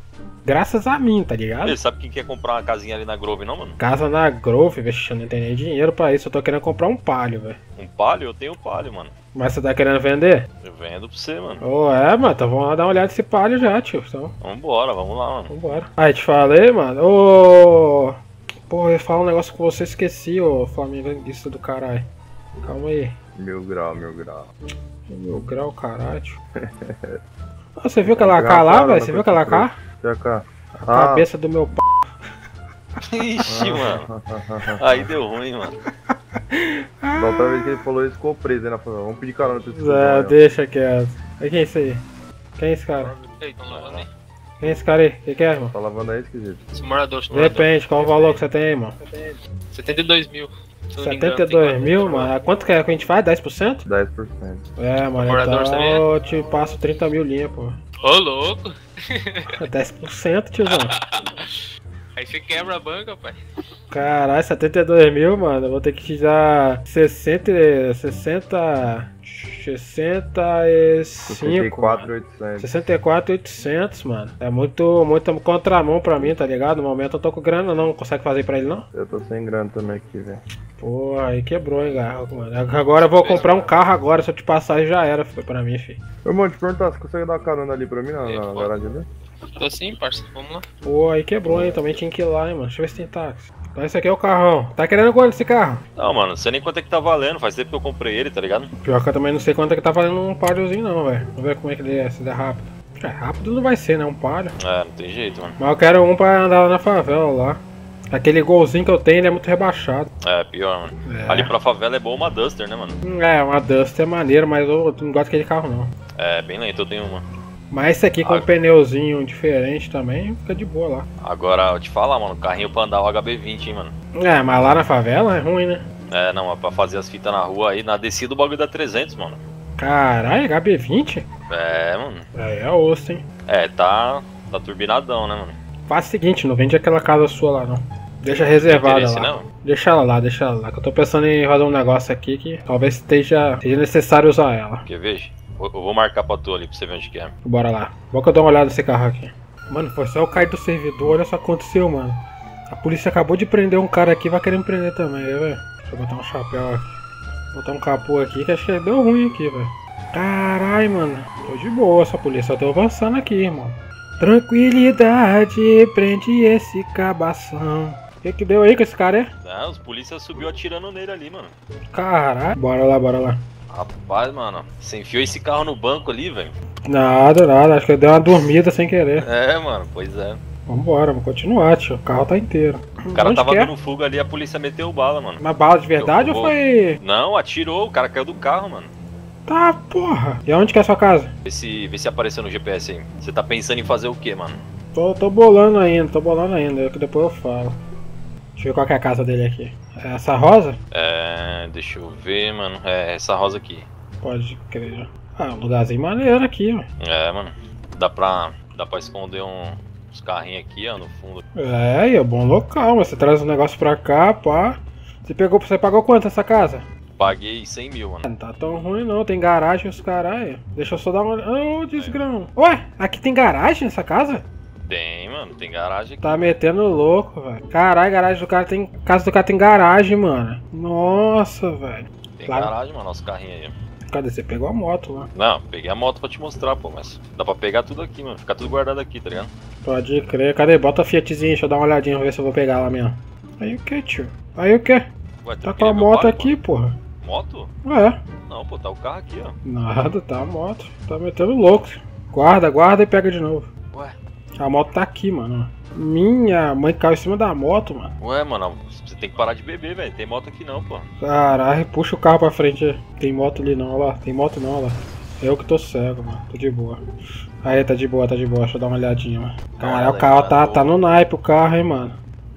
Graças a mim, tá ligado? Você sabe quem quer comprar uma casinha ali na Grove, não, mano? Casa na Grove, vexi, eu não tenho nem dinheiro pra isso. Eu tô querendo comprar um Palio, velho. Um Palio? Eu tenho um Palio, mano. Mas você tá querendo vender? Eu vendo pra você, mano. Oh, é, mano. Então vamos lá dar uma olhada nesse Palio já, tio. Então... Vambora, vamos lá, mano. Vambora. Aí, te falei, mano. Ô... Oh... Pô, eu ia falar um negócio com você, esqueci, ô oh, flamenguista do caralho. Calma aí. Mil grau, mil grau. Meu grau, caralho. Ah, você viu aquela AK lá, velho? Você viu aquela AK? A cabeça do meu p. Ixi, mano. Aí deu ruim, mano. Da outra vez que ele falou isso, ficou preso, né? Vamos pedir carona pra vocês. É, deixa quieto. Quem é isso aí? Quem é esse cara? Quem é esse cara aí? Quem que é, irmão? Tá lavando aí, esquisito. Esse morador, de repente, qual o valor que você tem aí, irmão? setenta e dois mil. setenta e dois mil, mano. Quanto que a gente faz? dez por cento? dez por cento. É, mano, então eu te passo trinta mil linha, pô. Ô, louco! dez por cento, tiozão. Aí você quebra a banca, pai. Caralho, setenta e dois mil, mano. Eu vou ter que te dar sessenta... sessenta... sessenta e cinco, sessenta e quatro mil e oitocentos. sessenta e quatro mil e oitocentos, mano. É muito, muito contramão pra mim, tá ligado? No momento eu tô com grana, não consegue fazer pra ele, não? Eu tô sem grana também aqui, velho. Pô, aí quebrou, hein, garrafa, mano. Agora eu vou comprar um carro agora, se eu te passar e já era, foi pra mim, filho. Ô, irmão, te perguntar, você consegue dar uma carona ali pra mim na, na garagem ali? Tô sim, parceiro, vamos lá. Pô, aí quebrou, hein, também tinha que ir lá, hein, mano. Deixa eu ver se tem táxi. Então esse aqui é o carrão. Tá querendo quanto esse carro? Não, mano, não sei nem quanto é que tá valendo, faz tempo que eu comprei ele, tá ligado? Pior que eu também não sei quanto é que tá valendo um paliozinho não, velho. Vamos ver como é que ele é, se der rápido. É, rápido não vai ser, né, um palio. É, não tem jeito, mano. Mas eu quero um pra andar lá na favela, lá. Aquele golzinho que eu tenho, ele é muito rebaixado. É, pior, mano. É. Ali pra favela é boa uma Duster, né, mano? É, uma Duster é maneiro, mas eu não gosto daquele carro, não. É, bem lento, eu tenho uma. Mas esse aqui com ah, um pneuzinho diferente também, fica de boa lá. Agora, eu te falar, mano, carrinho pra andar o H B vinte, hein, mano. É, mas lá na favela é ruim, né? É, não, é pra fazer as fitas na rua aí, na descida o bagulho dá trezentos, mano. Caralho, H B vinte? É, mano. É, é osso, hein? É, tá, tá turbinadão, né, mano? Faz o seguinte, não vende aquela casa sua lá, não. Deixa reservada lá. Não? Deixa ela lá, deixa ela lá, que eu tô pensando em fazer um negócio aqui que talvez esteja, esteja necessário usar ela. Quer ver? Eu vou marcar pra tu ali pra você ver onde que é. Bora lá. Vou que eu dou uma olhada nesse carro aqui. Mano, foi só eu cair do servidor, olha só o que aconteceu, mano. A polícia acabou de prender um cara aqui, vai querer me prender também, velho. Deixa eu botar um chapéu aqui. Botar um capô aqui, que acho que deu ruim aqui, velho. Caralho, mano. Tô de boa essa polícia, eu tô avançando aqui, irmão. Tranquilidade, prende esse cabação. O que que deu aí com esse cara, é? Ah, os polícia subiu atirando nele ali, mano. Caralho. Bora lá, bora lá. Rapaz, mano, você enfiou esse carro no banco ali, velho? Nada, nada, acho que eu dei uma dormida sem querer. É, mano, pois é. Vambora, vamos continuar, tio. O carro tá inteiro. O cara Onde tava quer? dando fuga ali, a polícia meteu bala, mano. Mas bala de verdade ou foi... Não, atirou, o cara caiu do carro, mano. Tá, porra. E aonde que é a sua casa? Vê se, vê se apareceu no G P S aí. Você tá pensando em fazer o quê, mano? Tô, tô bolando ainda, tô bolando ainda, que depois eu falo. Deixa eu ver qual que é a casa dele aqui. É essa rosa? É, deixa eu ver, mano. É essa rosa aqui. Pode crer. Ah, um lugarzinho maneiro aqui, mano. É, mano. Dá pra, dá pra esconder um... os carrinhos aqui, ó, no fundo. É, e é bom local, mas você traz um negócio pra cá, pá. Você pegou, você pagou quanto essa casa? Paguei cem mil, mano. Não tá tão ruim não, tem garagem os caralho. Deixa eu só dar uma olhada. Ô, oh, desgrão. É. Ué, aqui tem garagem nessa casa? Tem, mano, tem garagem aqui. Tá metendo louco, velho. Caralho, garagem do cara tem... casa do cara tem garagem, mano. Nossa, velho. Tem claro. garagem, mano, nosso carrinho aí. Cadê? Você pegou a moto lá. Não, peguei a moto pra te mostrar, pô, mas dá pra pegar tudo aqui, mano. Ficar tudo guardado aqui, tá ligado? Pode crer. Cadê? Bota a Fiatzinha, deixa eu dar uma olhadinha, ver se eu vou pegar lá mesmo. Aí o que, tio? Aí o que? Ué, tá com a moto pai, aqui, pô. porra. Moto? É. Não, pô, tá o carro aqui, ó. Nada, tá a moto. Tá metendo louco. Guarda, guarda e pega de novo. Ué? A moto tá aqui, mano. Minha mãe caiu em cima da moto, mano. Ué, mano, você tem que parar de beber, velho. Tem moto aqui não, pô. Caralho, puxa o carro pra frente. Tem moto ali não, olha lá. Tem moto não, olha lá. Eu que tô cego, mano. Tô de boa. Aí, tá de boa, tá de boa. Deixa eu dar uma olhadinha, mano. Caralho, o carro tá, tá no naipe o carro, hein, mano.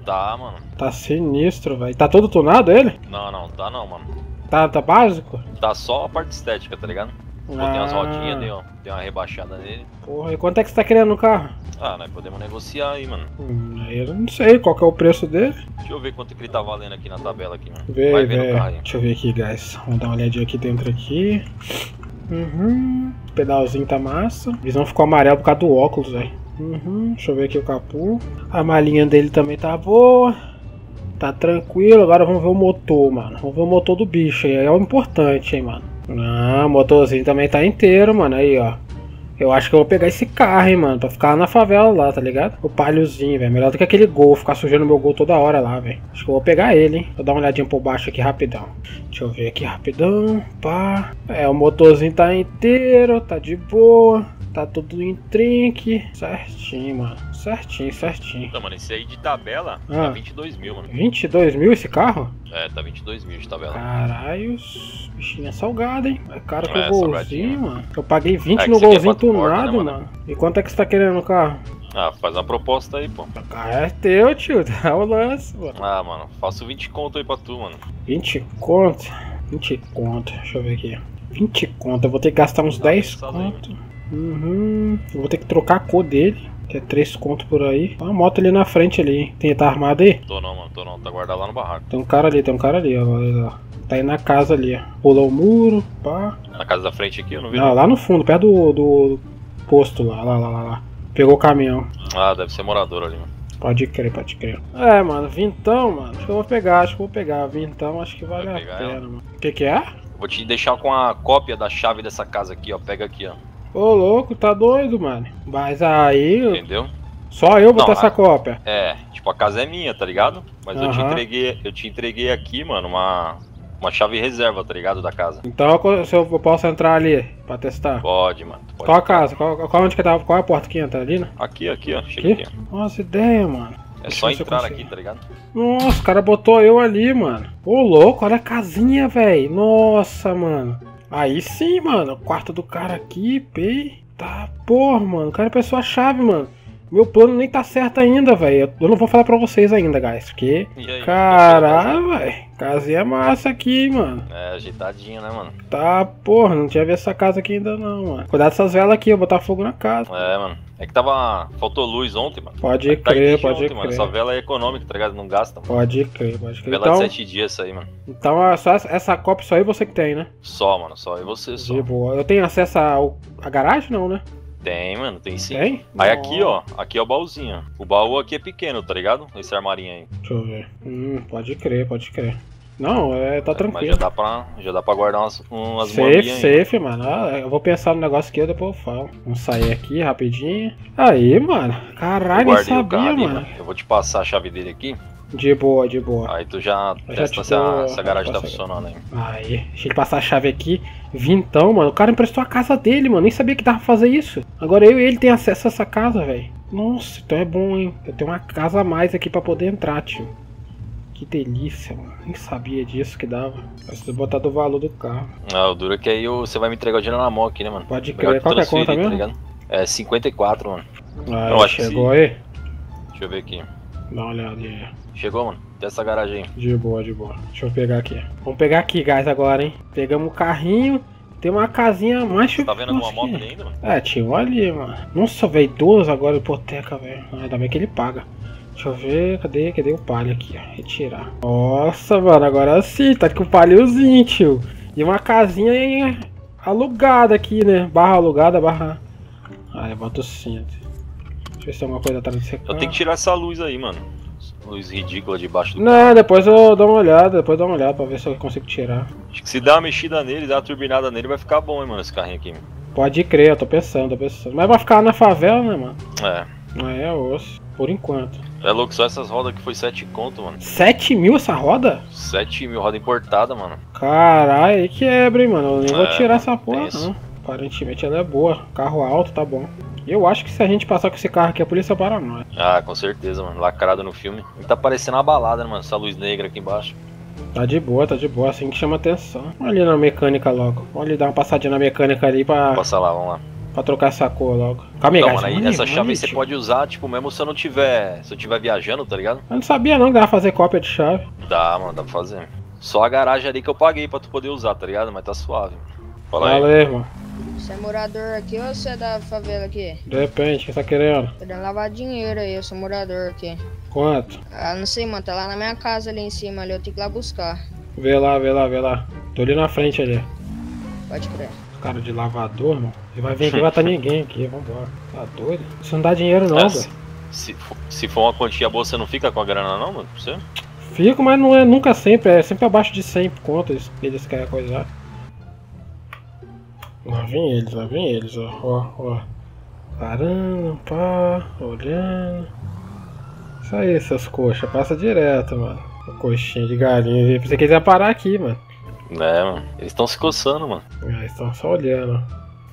Tá, mano. Tá sinistro, velho. Tá todo tunado ele? Não, não, tá não, mano. Tá, tá básico? Tá só a parte estética, tá ligado? Ah. Tem umas rodinhas, deu, deu uma rebaixada nele. Porra, e quanto é que você tá querendo no carro? Ah, nós podemos negociar aí, mano. Hum, eu não sei qual que é o preço dele. Deixa eu ver quanto que ele tá valendo aqui na tabela aqui, mano. Vê, Vai ver no carro aí. Deixa eu ver aqui, guys. Vamos dar uma olhadinha aqui dentro aqui. Uhum. O pedalzinho tá massa. A visão ficou amarela por causa do óculos, velho. Uhum. Deixa eu ver aqui o capô. A malinha dele também tá boa. Tá tranquilo. Agora vamos ver o motor, mano. Vamos ver o motor do bicho aí. É o importante, hein, mano. Ah, o motorzinho também tá inteiro, mano. Aí, ó. Eu acho que eu vou pegar esse carro, hein, mano. Pra ficar na favela lá, tá ligado? O palhozinho, velho. Melhor do que aquele Gol. Ficar sujando meu Gol toda hora lá, velho. Acho que eu vou pegar ele, hein. Vou dar uma olhadinha por baixo aqui rapidão. Deixa eu ver aqui rapidão. Pá. É, o motorzinho tá inteiro. Tá de boa. Tá tudo em trinque. Certinho, mano. Certinho, certinho. Tá, mano, esse aí de tabela ah. tá vinte e dois mil, mano. vinte e dois mil esse carro? É, tá vinte e dois mil de tabela. Caralho, bichinha salgada, hein? É caro que é, o Golzinho, mano. Eu paguei vinte é no Golzinho tunado, né, mano? mano. E quanto é que você tá querendo no carro? Ah, faz uma proposta aí, pô. O carro é teu, tio. Dá o lance, mano. Ah, mano, faço vinte conto aí pra tu, mano. vinte conto? vinte conto, deixa eu ver aqui. vinte conto, eu vou ter que gastar uns tá dez conto. Aí, Uhum, eu vou ter que trocar a cor dele, que é três conto por aí. Olha a moto ali na frente ali, tem, tá armado aí? Tô não, mano, tô não, tá guardado lá no barraco. Tem um cara ali, tem um cara ali, ó, tá aí na casa ali, ó. Pulou o muro, pá. Na casa da frente aqui, eu não vi. Ah, lá no fundo, perto do, do posto lá, lá, lá, lá, lá. Pegou o caminhão. Ah, deve ser morador ali, mano. Pode crer, pode crer. É, mano, vintão, mano, acho que eu vou pegar, acho que eu vou pegar. Vintão, acho que vale a pena, ela? mano. O que que é? Vou te deixar com a cópia da chave dessa casa aqui, ó, pega aqui, ó. Ô louco, tá doido, mano. Mas aí... Entendeu? Só eu botar essa cópia. É, tipo, a casa é minha, tá ligado? Mas uhum. eu te entreguei, eu te entreguei aqui, mano, uma, uma chave reserva, tá ligado, da casa. Então se eu posso entrar ali pra testar? Pode, mano. Pode qual a casa? Qual, qual, onde que tá, qual é a porta que entra ali, né? Aqui, aqui, ó. Aqui? aqui ó. Nossa, ideia, mano. É Deixa só entrar aqui, tá ligado? Nossa, o cara botou eu ali, mano. Ô louco, olha a casinha, velho. Nossa, mano. Aí sim, mano, o quarto do cara aqui, pei. Tá, porra, mano, o cara pensou a chave, mano. Meu plano nem tá certo ainda, velho. Eu não vou falar pra vocês ainda, guys, porque... Caralho, velho, casinha massa aqui, mano. É, ajeitadinha, né, mano? Tá, porra, não tinha visto essa casa aqui ainda não, mano. Cuidado dessas velas aqui, eu vou botar fogo na casa. É, mano, é que tava... faltou luz ontem, mano. Pode crer, pode crer. Essa vela é econômica, tá ligado? Não gasta, mano. Pode crer, pode crer. Vela de sete dias isso aí, mano. Então, só essa copa só aí você que tem, né? Só, mano, só aí você só. De boa. Eu tenho acesso à garagem, não, né? Tem, mano, tem sim. Tem? Aí Não. aqui, ó, aqui é o baúzinho. O baú aqui é pequeno, tá ligado? Esse armarinho aí. Deixa eu ver. Hum, pode crer, pode crer. Não, é, tá é, tranquilo. Mas já dá pra, já dá pra guardar umas, umas moedinhas aí. Safe, safe, mano. Ah, eu vou pensar no negócio aqui e depois eu falo. Vamos sair aqui rapidinho. Aí, mano. Caralho, eu nem sabia, mano. Ali, mano. Eu vou te passar a chave dele aqui. De boa, de boa. Aí tu já eu testa já se, a, se a garagem tá funcionando aí. Aí, deixa ele passar a chave aqui. Vintão, mano. O cara emprestou a casa dele, mano. Nem sabia que dava pra fazer isso. Agora eu e ele tem acesso a essa casa, velho. Nossa, então é bom, hein. Eu tenho uma casa a mais aqui pra poder entrar, tio. Que delícia, mano. Nem sabia disso que dava. Preciso botar do valor do carro. Ah, o duro é que aí você vai me entregar o dinheiro na mão aqui, né, mano? Pode crer. Qual que é a conta mesmo? É cinquenta e quatro, mano. Ah, eu chegou aí? Deixa eu ver aqui. Dá uma olhada aí. Chegou, mano. Dessa garagem. De boa, de boa. Deixa eu pegar aqui. Vamos pegar aqui, guys, agora, hein. Pegamos o carrinho. Tem uma casinha mais... Tá vendo alguma moto ali ainda, mano? É, tinha ali, mano. Nossa, velho, idoso agora, hipoteca, velho. Ainda bem que ele paga. Deixa eu ver, cadê, cadê o palio aqui, ó. Retirar. Nossa, mano, agora sim. Tá com o paliozinho, tio. E uma casinha alugada aqui, né. Barra alugada, barra... Ah, levanta o cinto. Deixa eu ver se tem alguma coisa atrás desse carro. Eu tenho que tirar essa luz aí, mano. Luz ridícula debaixo do... Não, carro. Depois eu dou uma olhada, depois eu dou uma olhada pra ver se eu consigo tirar. Acho que se dar uma mexida nele, dar uma turbinada nele, vai ficar bom, hein, mano, esse carrinho aqui. Mano. Pode crer, eu tô pensando, tô pensando. Mas vai ficar na favela, né, mano? É. Mas é osso, por enquanto. É louco, só essas rodas aqui foi sete conto, mano. sete mil essa roda? sete mil, roda importada, mano. Caralho, aí quebra, hein, mano. Eu nem é, vou tirar essa porra, isso. Não. Aparentemente ela é boa, carro alto, tá bom. Eu acho que se a gente passar com esse carro aqui, a polícia para nós. Ah, com certeza, mano. Lacrado no filme. Ele tá parecendo uma balada, né, mano? Essa luz negra aqui embaixo. Tá de boa, tá de boa. Assim que chama atenção. Olha ali na mecânica logo. Olha ali, dar uma passadinha na mecânica ali pra... Passa lá, vamos lá. Pra trocar essa cor logo. Calma aí, então, mano, aí mano, essa mano, chave mano, você tipo... pode usar, tipo, mesmo se eu não tiver... Se eu tiver viajando, tá ligado? Eu não sabia não que dava pra fazer cópia de chave. Dá, mano. Dá pra fazer. Só a garagem ali que eu paguei pra tu poder usar, tá ligado? Mas tá suave. Fala aí. Valeu, irmão. Você é morador aqui ou você é da favela aqui? Depende, o que você tá querendo? Querendo lavar dinheiro aí, eu sou morador aqui. Quanto? Ah, não sei, mano, tá lá na minha casa ali em cima, ali eu tenho que ir lá buscar. Vê lá, vê lá, vê lá. Tô ali na frente ali. Pode crer. Cara de lavador, mano. Ele vai vir aqui e vai estar ninguém aqui, vambora. Tá doido? Isso não dá dinheiro não, velho. É, se, se for uma quantia boa, você não fica com a grana não, mano? Você? Fico, mas não é nunca sempre, é sempre abaixo de cem contas eles querem coisar. Lá vem eles, lá vem eles, ó, ó, ó. Parando, pá, olhando. Isso aí, seus coxas, passa direto, mano. Coxinha de galinha, eu pensei que eles iam parar aqui, mano. É, mano, eles estão se coçando, mano. É, eles estão só olhando.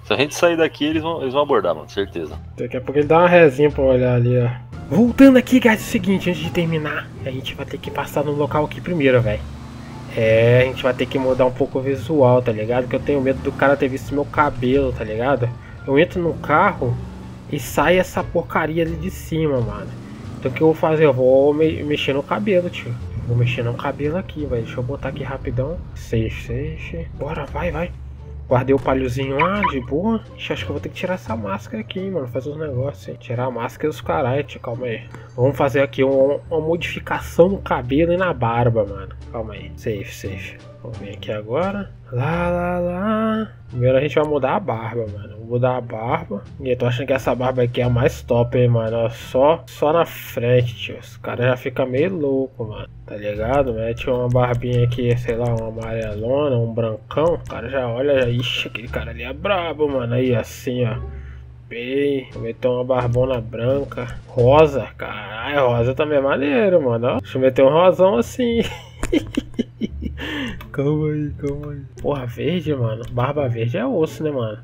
Se a gente sair daqui, eles vão, eles vão abordar, mano, certeza. Daqui a pouco ele dá uma rezinha pra olhar ali, ó. Voltando aqui, guys, é o seguinte, antes de terminar, a gente vai ter que passar no local aqui primeiro, velho. É, a gente vai ter que mudar um pouco o visual, tá ligado? Porque eu tenho medo do cara ter visto meu cabelo, tá ligado? Eu entro no carro e sai essa porcaria ali de cima, mano. Então o que eu vou fazer? Eu vou me mexer no cabelo, tio. Vou mexer no cabelo aqui, velho. Deixa eu botar aqui rapidão. Seixe, seixe. Bora, vai, vai. Guardei o palhozinho lá, de boa. Acho que eu vou ter que tirar essa máscara aqui, mano. Fazer uns negócios, hein? Tirar a máscara e os caralho, tio. Calma aí. Vamos fazer aqui uma, uma modificação no cabelo e na barba, mano. Calma aí. Safe, safe. Vamos vir aqui agora. Lá, lá, lá. Primeiro a gente vai mudar a barba, mano. Vou mudar a barba. E eu tô achando que essa barba aqui é a mais top, hein, mano. Só, só na frente, tio. Os caras já ficam meio loucos, mano. Tá ligado? Mete uma barbinha aqui, sei lá, uma amarelona, um brancão. O cara já olha, já... Ixi, aquele cara ali é brabo, mano. Aí, assim, ó. Bem, vou meter uma barbona branca. Rosa, caralho, rosa também é maneiro, mano. Deixa eu meter um rosão assim. Calma aí, calma aí. Porra, verde, mano. Barba verde é osso, né, mano?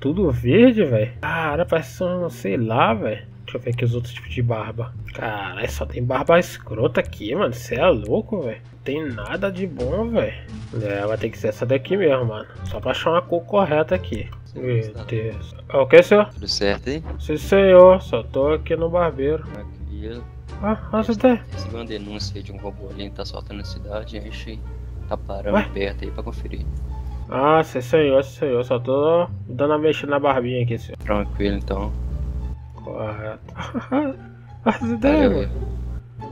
Tudo verde, velho. Cara, parece um, sei lá, velho. Deixa eu ver aqui os outros tipos de barba. Caralho, só tem barba escrota aqui, mano. Você é louco, velho. Não tem nada de bom, velho. É, vai ter que ser essa daqui mesmo, mano. Só pra achar uma cor correta aqui. Meu Deus. O que, senhor? Tudo certo, hein? Sim, senhor. Só tô aqui no barbeiro. Aqui. Ah, onde tá? Recebi uma denúncia aí de um robolinho que tá soltando na cidade. A gente tá parando Ué? perto aí pra conferir. Ah, sim, senhor, sim, senhor. Só tô dando a mexida na barbinha aqui, senhor. Tranquilo, então. Correto. As ideias, mano.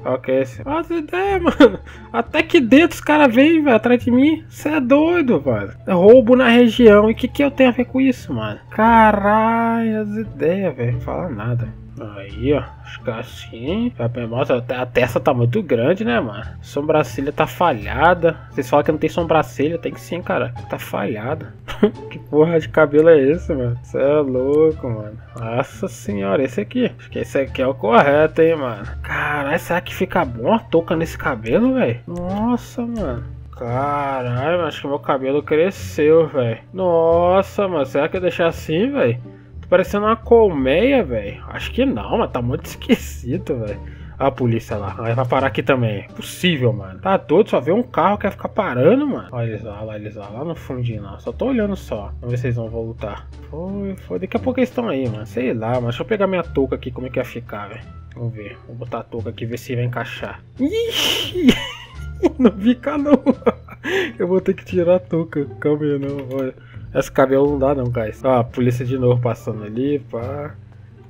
Ok, senhor. As ideias, mano. Até que dentro os caras vêm, velho, atrás de mim. Você é doido, mano. Roubo na região. E o que, que eu tenho a ver com isso, mano? Caralho, as ideias, velho. Não fala nada. Aí, ó, acho que assim. Nossa, a testa tá muito grande, né, mano? Sobrancelha tá falhada. Vocês falam que não tem sobrancelha, tem que sim, cara. Tá falhada. Que porra de cabelo é esse, mano? Você é louco, mano. Nossa senhora, esse aqui. Acho que esse aqui é o correto, hein, mano. Caralho, será que fica bom a touca nesse cabelo, velho? Nossa, mano. Caralho, acho que meu cabelo cresceu, velho. Nossa, mano, será que eu deixar assim, velho? Tô parecendo uma colmeia, velho. Acho que não, mas tá muito esquisito, velho. A polícia lá, vai parar aqui também. Impossível, mano. Tá doido, só vê um carro, quer ficar parando, mano. Olha eles lá, lá, eles lá, lá no fundinho, lá. Só tô olhando só. Vamos ver se eles vão voltar. Foi, foi. Daqui a pouco eles estão aí, mano. Sei lá, mano. Deixa eu pegar minha touca aqui, como é que ia ficar, velho. Vamos ver. Vou botar a touca aqui, ver se vai encaixar. Ixi! Não fica não. Eu vou ter que tirar a touca. Calma aí, não. Olha. Esse cabelo não dá não, guys. Ó, ah, a polícia de novo passando ali, pá.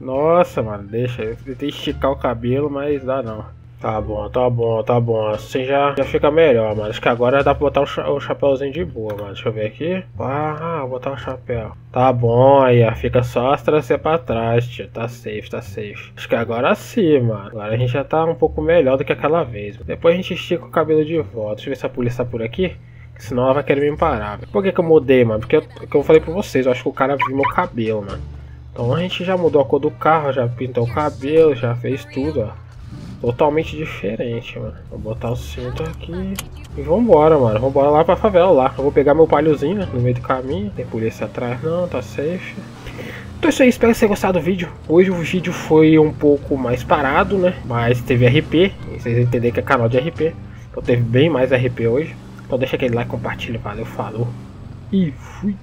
Nossa, mano, deixa. Eu tentei esticar o cabelo, mas dá não. Tá bom, tá bom, tá bom. Assim já, já fica melhor, mano. Acho que agora dá pra botar o, cha o chapéuzinho de boa, mano. Deixa eu ver aqui. Ah, vou botar o chapéu. Tá bom, aí, ó. Fica só as traças pra trás, tio. Tá safe, tá safe. Acho que agora sim, mano. Agora a gente já tá um pouco melhor do que aquela vez. Depois a gente estica o cabelo de volta. Deixa eu ver se a polícia tá por aqui. Senão ela vai querer me parar. Por que que eu mudei, mano? Porque eu, que eu falei pra vocês. Eu acho que o cara viu meu cabelo, mano. Então a gente já mudou a cor do carro. Já pintou o cabelo. Já fez tudo, ó. Totalmente diferente, mano. Vou botar o cinto aqui. E vambora, mano. Vambora lá pra favela lá. Eu vou pegar meu palhozinho, né? No meio do caminho. Tem polícia atrás não, tá safe. Então é isso aí, espero que vocês tenham gostado do vídeo. Hoje o vídeo foi um pouco mais parado, né? Mas teve R P. Vocês entenderem que é canal de R P. Então teve bem mais R P hoje. Então deixa aquele like, compartilha. Valeu, falou. E fui.